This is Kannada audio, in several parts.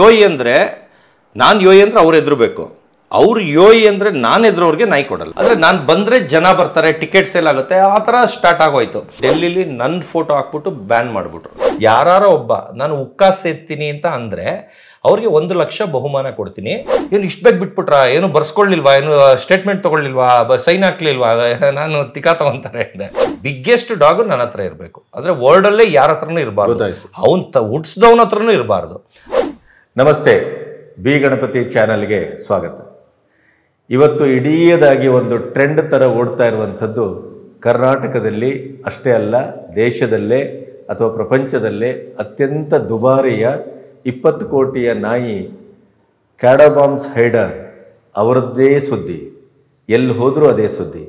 ಯೋಯಿ ಅಂದ್ರೆ ನಾನು ಯೋಯಿ ಅಂದ್ರೆ ಅವ್ರು ಎದುರಬೇಕು, ಅವ್ರು ಯೋಯಿ ಅಂದ್ರೆ ನಾನು ಎದುರವ್ರಿಗೆ ನಾಯಿ ಕೊಡಲ್ಲ. ಅಂದರೆ ನಾನು ಬಂದರೆ ಜನ ಬರ್ತಾರೆ, ಟಿಕೆಟ್ ಸೇಲ್ ಆಗುತ್ತೆ, ಆ ಥರ ಸ್ಟಾರ್ಟ್ ಆಗೋಯ್ತು. ಡೆಲ್ಲಿಲಿ ನನ್ನ ಫೋಟೋ ಹಾಕ್ಬಿಟ್ಟು ಬ್ಯಾನ್ ಮಾಡಿಬಿಟ್ರು. ಯಾರೋ ಒಬ್ಬ ನಾನು ಉಕ್ಕ ಸೇರ್ತೀನಿ ಅಂತ ಅಂದರೆ ಅವ್ರಿಗೆ 1 ಲಕ್ಷ ಬಹುಮಾನ ಕೊಡ್ತೀನಿ. ಏನು ಇಷ್ಟು ಬೇಕು ಬಿಟ್ಬಿಟ್ರ, ಏನು ಬರ್ಸ್ಕೊಳ್ಳಿಲ್ವಾ, ಏನು ಸ್ಟೇಟ್ಮೆಂಟ್ ತೊಗೊಳ್ಳಿಲ್ವಾ, ಸೈನ್ ಹಾಕ್ಲಿಲ್ವಾ, ನಾನು ತಿಕಾ ತಗೊಂತಾರೆ. ಬಿಗ್ಗೆಸ್ಟ್ ಡಾಗು ನನ್ನ ಹತ್ರ ಇರಬೇಕು, ಅಂದರೆ ವರ್ಲ್ಡಲ್ಲೇ ಯಾರ ಹತ್ರನೂ ಇರಬಾರ್ದು, ಅವ್ನು ಹುಡ್ಸ್ದವನ ಹತ್ರನೂ ಇರಬಾರ್ದು. ನಮಸ್ತೆ, ಬಿ ಗಣಪತಿ ಚಾನಲ್ಗೆ ಸ್ವಾಗತ. ಇವತ್ತು ಇಡೀದಾಗಿ ಒಂದು ಟ್ರೆಂಡ್ ಥರ ಓಡ್ತಾ ಇರುವಂಥದ್ದು ಕರ್ನಾಟಕದಲ್ಲಿ ಅಷ್ಟೇ ಅಲ್ಲ, ದೇಶದಲ್ಲೇ ಅಥವಾ ಪ್ರಪಂಚದಲ್ಲೇ ಅತ್ಯಂತ ದುಬಾರಿಯ 20 ಕೋಟಿಯ ನಾಯಿ ಕ್ಯಾಡಬಾಮ್ಸ್ ಹೈಡರ್ ಅವರದ್ದೇ ಸುದ್ದಿ. ಎಲ್ಲಿ ಹೋದರೂ ಅದೇ ಸುದ್ದಿ.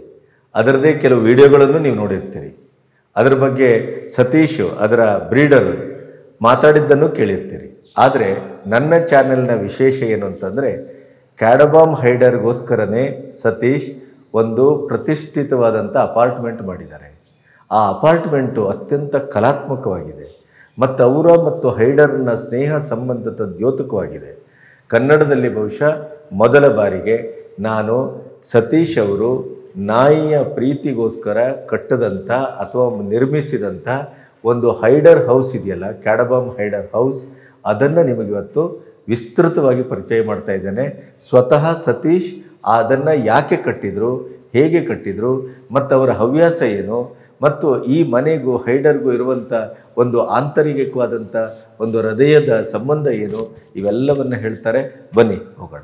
ಅದರದ್ದೇ ಕೆಲವು ವಿಡಿಯೋಗಳನ್ನು ನೀವು ನೋಡಿರ್ತೀರಿ. ಅದರ ಬಗ್ಗೆ ಸತೀಶು, ಅದರ ಬ್ರೀಡರು ಮಾತಾಡಿದ್ದನ್ನು ಕೇಳಿರ್ತೀರಿ. ಆದರೆ ನನ್ನ ಚಾನೆಲ್ನ ವಿಶೇಷ ಏನು ಅಂತಂದರೆ, ಕ್ಯಾಡಬಾಮ್ ಹೈಡರ್ಗೋಸ್ಕರನೇ ಸತೀಶ್ ಒಂದು ಪ್ರತಿಷ್ಠಿತವಾದಂಥ ಅಪಾರ್ಟ್ಮೆಂಟ್ ಮಾಡಿದ್ದಾರೆ. ಆ ಅಪಾರ್ಟ್ಮೆಂಟು ಅತ್ಯಂತ ಕಲಾತ್ಮಕವಾಗಿದೆ ಮತ್ತು ಅವರ ಮತ್ತು ಹೈಡರ್ನ ಸ್ನೇಹ ಸಂಬಂಧದ ದ್ಯೋತಕವಾಗಿದೆ. ಕನ್ನಡದಲ್ಲಿ ಬಹುಶಃ ಮೊದಲ ಬಾರಿಗೆ ನಾನು ಸತೀಶ್ ಅವರು ನಾಯಿಯ ಪ್ರೀತಿಗೋಸ್ಕರ ಕಟ್ಟಿದಂಥ ಅಥವಾ ನಿರ್ಮಿಸಿದಂಥ ಒಂದು ಹೈಡರ್ ಹೌಸ್ ಇದೆಯಲ್ಲ, ಕ್ಯಾಡಬಾಮ್ ಹೈಡರ್ ಹೌಸ್, ಅದನ್ನು ನಿಮಗಿವತ್ತು ವಿಸ್ತೃತವಾಗಿ ಪರಿಚಯ ಮಾಡ್ತಾ ಇದ್ದೇನೆ. ಸ್ವತಃ ಸತೀಶ್ ಅದನ್ನು ಯಾಕೆ ಕಟ್ಟಿದರು, ಹೇಗೆ ಕಟ್ಟಿದರು ಮತ್ತು ಅವರ ಹವ್ಯಾಸ ಏನು ಮತ್ತು ಈ ಮನೆಗೂ ಹೈಡರ್ಗೂ ಇರುವಂಥ ಒಂದು ಆಂತರಿಕವಾದಂಥ ಒಂದು ಹೃದಯದ ಸಂಬಂಧ ಏನು, ಇವೆಲ್ಲವನ್ನು ಹೇಳ್ತಾರೆ. ಬನ್ನಿ ಹೋಗೋಣ.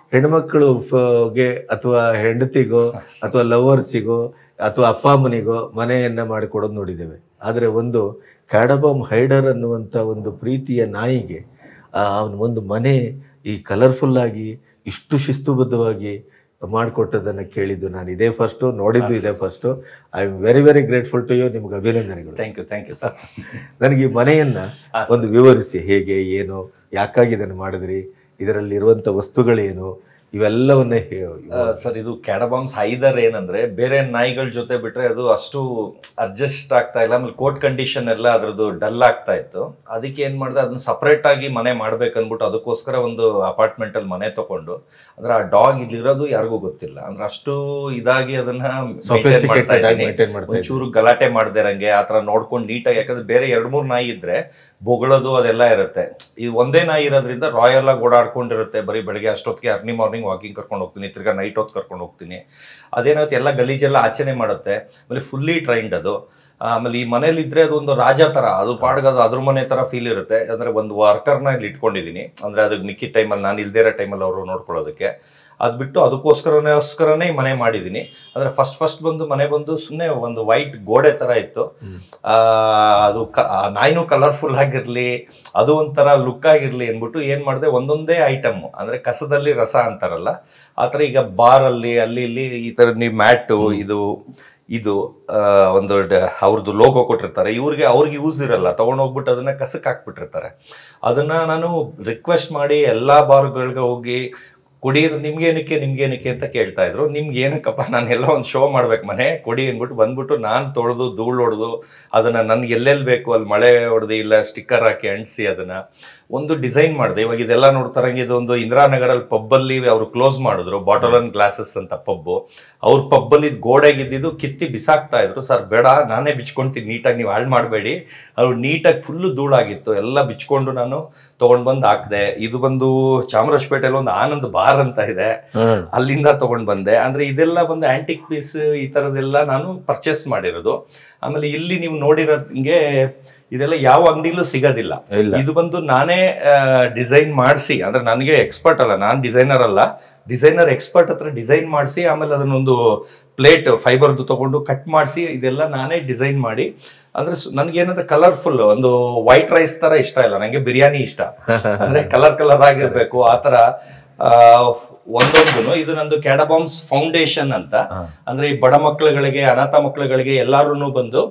ಹೆಣ್ಮಕ್ಳುಗೆ ಅಥವಾ ಹೆಂಡತಿಗೋ ಅಥವಾ ಲವರ್ಸಿಗೋ ಅಥವಾ ಅಪ್ಪ ಅಮ್ಮನಿಗೋ ಮನೆಯನ್ನು ಮಾಡಿಕೊಡೋದು ನೋಡಿದ್ದೇವೆ. ಆದರೆ ಒಂದು ಕ್ಯಾಡಬಾಮ್ ಹೈಡರ್ ಅನ್ನುವಂಥ ಒಂದು ಪ್ರೀತಿಯ ನಾಯಿಗೆ ಒಂದು ಮನೆ ಈ ಕಲರ್ಫುಲ್ಲಾಗಿ ಇಷ್ಟು ಶಿಸ್ತುಬದ್ಧವಾಗಿ ಮಾಡಿಕೊಟ್ಟದನ್ನು ಕೇಳಿದ್ದು ನಾನು ಇದೇ ಫಸ್ಟು, ನೋಡಿದ್ದು ಇದೇ first. I am very very grateful to you. ನಿಮ್ಗೆ ಅಭಿನಂದನೆಗಳು. Thank you. Thank you sir. ನನಗೆ ಈ ಮನೆಯನ್ನು ಒಂದು ವಿವರಿಸಿ, ಹೇಗೆ, ಏನು, ಯಾಕಾಗಿ ಇದನ್ನು ಮಾಡಿದ್ರಿ, ಇದರಲ್ಲಿರುವಂಥ ವಸ್ತುಗಳೇನು, ಇವೆಲ್ಲವನ್ನೇ ಸರ್. ಇದು ಕ್ಯಾಡಬಾಮ್ಸ್ ಹೈಡರ್ ಏನಂದರೆ ಬೇರೆ ನಾಯಿಗಳ ಜೊತೆ ಬಿಟ್ಟರೆ ಅದು ಅಷ್ಟು ಅಡ್ಜಸ್ಟ್ ಆಗ್ತಾ ಇಲ್ಲ. ಆಮೇಲೆ ಕೋಟ್ ಕಂಡೀಷನ್ ಎಲ್ಲ ಅದರದ್ದು ಡಲ್ ಆಗ್ತಾ ಇತ್ತು. ಅದಕ್ಕೆ ಏನು ಮಾಡಿದೆ, ಅದನ್ನು ಸಪ್ರೇಟಾಗಿ ಮನೆ ಮಾಡ್ಬೇಕನ್ಬಿಟ್ಟು ಅದಕ್ಕೋಸ್ಕರ ಒಂದು ಅಪಾರ್ಟ್ಮೆಂಟಲ್ಲಿ ಮನೆ ತೊಗೊಂಡು. ಅಂದರೆ ಆ ಡಾಗ್ ಇಲ್ಲಿರೋದು ಯಾರಿಗೂ ಗೊತ್ತಿಲ್ಲ. ಅಂದರೆ ಅಷ್ಟು ಇದಾಗಿ ಅದನ್ನು ಒಂಚೂರು ಗಲಾಟೆ ಮಾಡ್ದಿರಂಗೆ ಆ ಥರ ನೋಡ್ಕೊಂಡು ನೀಟಾಗಿ. ಯಾಕಂದರೆ ಬೇರೆ 2-3 ನಾಯಿ ಇದ್ದರೆ ಬೊಗಳೋದು ಅದೆಲ್ಲ ಇರುತ್ತೆ. ಇದು ಒಂದೇ ನಾಯಿ ಇರೋದ್ರಿಂದ ರಾಯಲ್ ಆಗಿ ಓಡಾಡ್ಕೊಂಡಿರುತ್ತೆ. ಬರೀ ಬೆಳಗ್ಗೆ ಅಷ್ಟೊತ್ತಿಗೆ ಅರ್ಲಿ ಮಾರ್ನಿಂಗ್ ವಾಕಿಂಗ್ ಕರ್ಕೊಂಡು ಹೋಗ್ತೀನಿ, ತಿರ್ಗಾ ನೈಟ್ ಹೊತ್ತು ಕರ್ಕೊಂಡು ಹೋಗ್ತೀನಿ. ಅದೇನಾಗುತ್ತೆ, ಎಲ್ಲ ಗಲೀಜೆಲ್ಲ ಆಚರಣೆ ಮಾಡುತ್ತೆ. ಆಮೇಲೆ ಫುಲ್ಲಿ ಟ್ರೈನ್ಡ್ ಅದು. ಆಮೇಲೆ ಈ ಮನೇಲಿ ಇದ್ರೆ ಅದೊಂದು ರಾಜ ತರ, ಅದು ಪಾಡ್ಗ ಅದ್ರ ಮನೆ ತರ ಫೀಲ್ ಇರುತ್ತೆ. ಅಂದ್ರೆ ಒಂದು ವರ್ಕರ್ನ ಇಲ್ಲಿ ಇಟ್ಕೊಂಡಿದ್ದೀನಿ, ಅಂದ್ರೆ ಅದಕ್ಕೆ ಮಿಕ್ಕಿ ಟೈಮಲ್ಲಿ ನಾನು ಇಲ್ದೇ ಇರೋ ಟೈಮಲ್ಲಿ ಅವರು ನೋಡ್ಕೊಳ್ಳೋದಕ್ಕೆ. ಅದು ಬಿಟ್ಟು ಅದಕ್ಕೋಸ್ಕರನೇ ಮನೆ ಮಾಡಿದ್ದೀನಿ. ಅಂದರೆ ಫಸ್ಟ್ ಬಂದು ಮನೆ ಬಂದು ಸುಮ್ಮನೆ ಒಂದು ವೈಟ್ ಗೋಡೆ ಥರ ಇತ್ತು. ಅದು ನಾಯಿನೂ ಕಲರ್ಫುಲ್ ಆಗಿರಲಿ, ಅದು ಒಂಥರ ಲುಕ್ ಆಗಿರಲಿ ಅಂದ್ಬಿಟ್ಟು ಏನು ಮಾಡಿದೆ, ಒಂದೊಂದೇ ಐಟಮ್ಮು ಅಂದರೆ ಕಸದಲ್ಲಿ ರಸ ಅಂತಾರಲ್ಲ ಆ ಥರ. ಈಗ ಬಾರಲ್ಲಿ ಅಲ್ಲಿ ಇಲ್ಲಿ ಈ ಥರ ನೀವು ಮ್ಯಾಟು ಇದು ಇದು ಒಂದು ಅವ್ರದ್ದು ಲೋಗೋ ಕೊಟ್ಟಿರ್ತಾರೆ, ಅವ್ರಿಗೆ ಯೂಸ್ ಇರಲ್ಲ, ತೊಗೊಂಡೋಗ್ಬಿಟ್ಟು ಅದನ್ನು ಕಸಕ್ಕೆ ಹಾಕ್ಬಿಟ್ಟಿರ್ತಾರೆ. ಅದನ್ನು ನಾನು ರಿಕ್ವೆಸ್ಟ್ ಮಾಡಿ ಎಲ್ಲ ಬಾರ್ಗಳಿಗೆ ಹೋಗಿ ಕೊಡಿ, ನಿಮ್ಗೇನಕ್ಕೆ ಅಂತ ಕೇಳ್ತಾ ಇದ್ರು. ನಿಮ್ಗೆ ಏನಕ್ಕಪ್ಪ, ನಾನೆಲ್ಲ ಒಂದು ಶೋ ಮಾಡ್ಬೇಕು ಮನೆ ಕೊಡಿ ಅಂದ್ಬಿಟ್ಟು ಬಂದ್ಬಿಟ್ಟು ನಾನು ತೊಳೆದು ಧೂಳು ಹೊಡೆದು ಅದನ್ನು ನನ್ಗೆ ಎಲ್ಲೆಲ್ಲಿ ಬೇಕು ಅಲ್ಲಿ ಮಳೆ ಹೊಡೆದು ಇಲ್ಲ ಸ್ಟಿಕ್ಕರ್ ಹಾಕಿ ಅಂಟಿಸಿ ಅದನ್ನು ಒಂದು ಡಿಸೈನ್ ಮಾಡಿದೆ. ಇವಾಗ ಇದೆಲ್ಲ ನೋಡ್ತಾರಂಗೆ, ಇದೊಂದು ಇಂದಿರಾನಗರಲ್ಲಿ ಪಬ್ಬಲ್ಲಿ ಅವರು ಕ್ಲೋಸ್ ಮಾಡಿದ್ರು, ಬಾಟಲ್ ಅಂಡ್ ಗ್ಲಾಸಸ್ ಅಂತ ಪಬ್ಬು. ಅವ್ರ ಪಬ್ಬಲ್ಲಿ ಗೋಡೆಗಿದ್ದು ಕಿತ್ತಿ ಬಿಸಾಕ್ತಾ ಇದ್ರು. ಸರ್ ಬೇಡ, ನಾನೇ ಬಿಚ್ಕೊಳ್ತೀನಿ, ನೀಟಾಗಿ ನೀವು ಹಾಳು ಮಾಡಬೇಡಿ. ಅವ್ರು ನೀಟಾಗಿ ಫುಲ್ಲು ಧೂಳಾಗಿತ್ತು, ಎಲ್ಲ ಬಿಚ್ಕೊಂಡು ನಾನು ತೊಗೊಂಡು ಬಂದು ಹಾಕಿದೆ. ಇದು ಬಂದು ಚಾಮರಾಜಪೇಟೆಯಲ್ಲಿ ಒಂದು ಆನಂದ್ ಬಾರ್ ಅಂತ ಇದೆ, ಅಲ್ಲಿಂದ ತೊಗೊಂಡು ಬಂದೆ. ಅಂದರೆ ಇದೆಲ್ಲ ಬಂದು ಆಂಟಿಕ್ ಪೀಸ್ ಈ ಥರದ್ದೆಲ್ಲ ನಾನು ಪರ್ಚೇಸ್ ಮಾಡಿರೋದು. ಆಮೇಲೆ ಇಲ್ಲಿ ನೀವು ನೋಡಿರೋದಂಗೆ ಇದೆಲ್ಲ ಯಾವ ಅಂಗಡಿಲೂ ಸಿಗೋದಿಲ್ಲ. ಇದು ಬಂದು ನಾನೇ ಡಿಸೈನ್ ಮಾಡಿಸಿ, ಅಂದ್ರೆ ನನಗೆ ಎಕ್ಸ್ಪರ್ಟ್ ಅಲ್ಲ, ನಾನು ಡಿಸೈನರ್ ಅಲ್ಲ, ಡಿಸೈನರ್ ಎಕ್ಸ್ಪರ್ಟ್ ಹತ್ರ ಡಿಸೈನ್ ಮಾಡಿಸಿ, ಆಮೇಲೆ ಅದನ್ನೊಂದು ಪ್ಲೇಟ್ ಫೈಬರ್ದು ತೊಗೊಂಡು ಕಟ್ ಮಾಡಿಸಿ ಇದೆಲ್ಲ ನಾನೇ ಡಿಸೈನ್ ಮಾಡಿ. ಅಂದ್ರೆ ನನಗೇನಂದ್ರೆ ಕಲರ್ಫುಲ್, ಒಂದು ವೈಟ್ ರೈಸ್ ತರ ಇಷ್ಟ ಇಲ್ಲ, ನನಗೆ ಬಿರಿಯಾನಿ ಇಷ್ಟ, ಅಂದ್ರೆ ಕಲರ್ ಆಗಿರ್ಬೇಕು ಆ ಥರ. ಒಂದೊಂದು ಇದು ನಂದು ಕ್ಯಾಡಬಾಮ್ಸ್ ಫೌಂಡೇಶನ್ ಅಂತ, ಅಂದ್ರೆ ಈ ಬಡ ಮಕ್ಕಳುಗಳಿಗೆ ಅನಾಥ ಮಕ್ಕಳುಗಳಿಗೆ ಎಲ್ಲಾರು ಬಂದು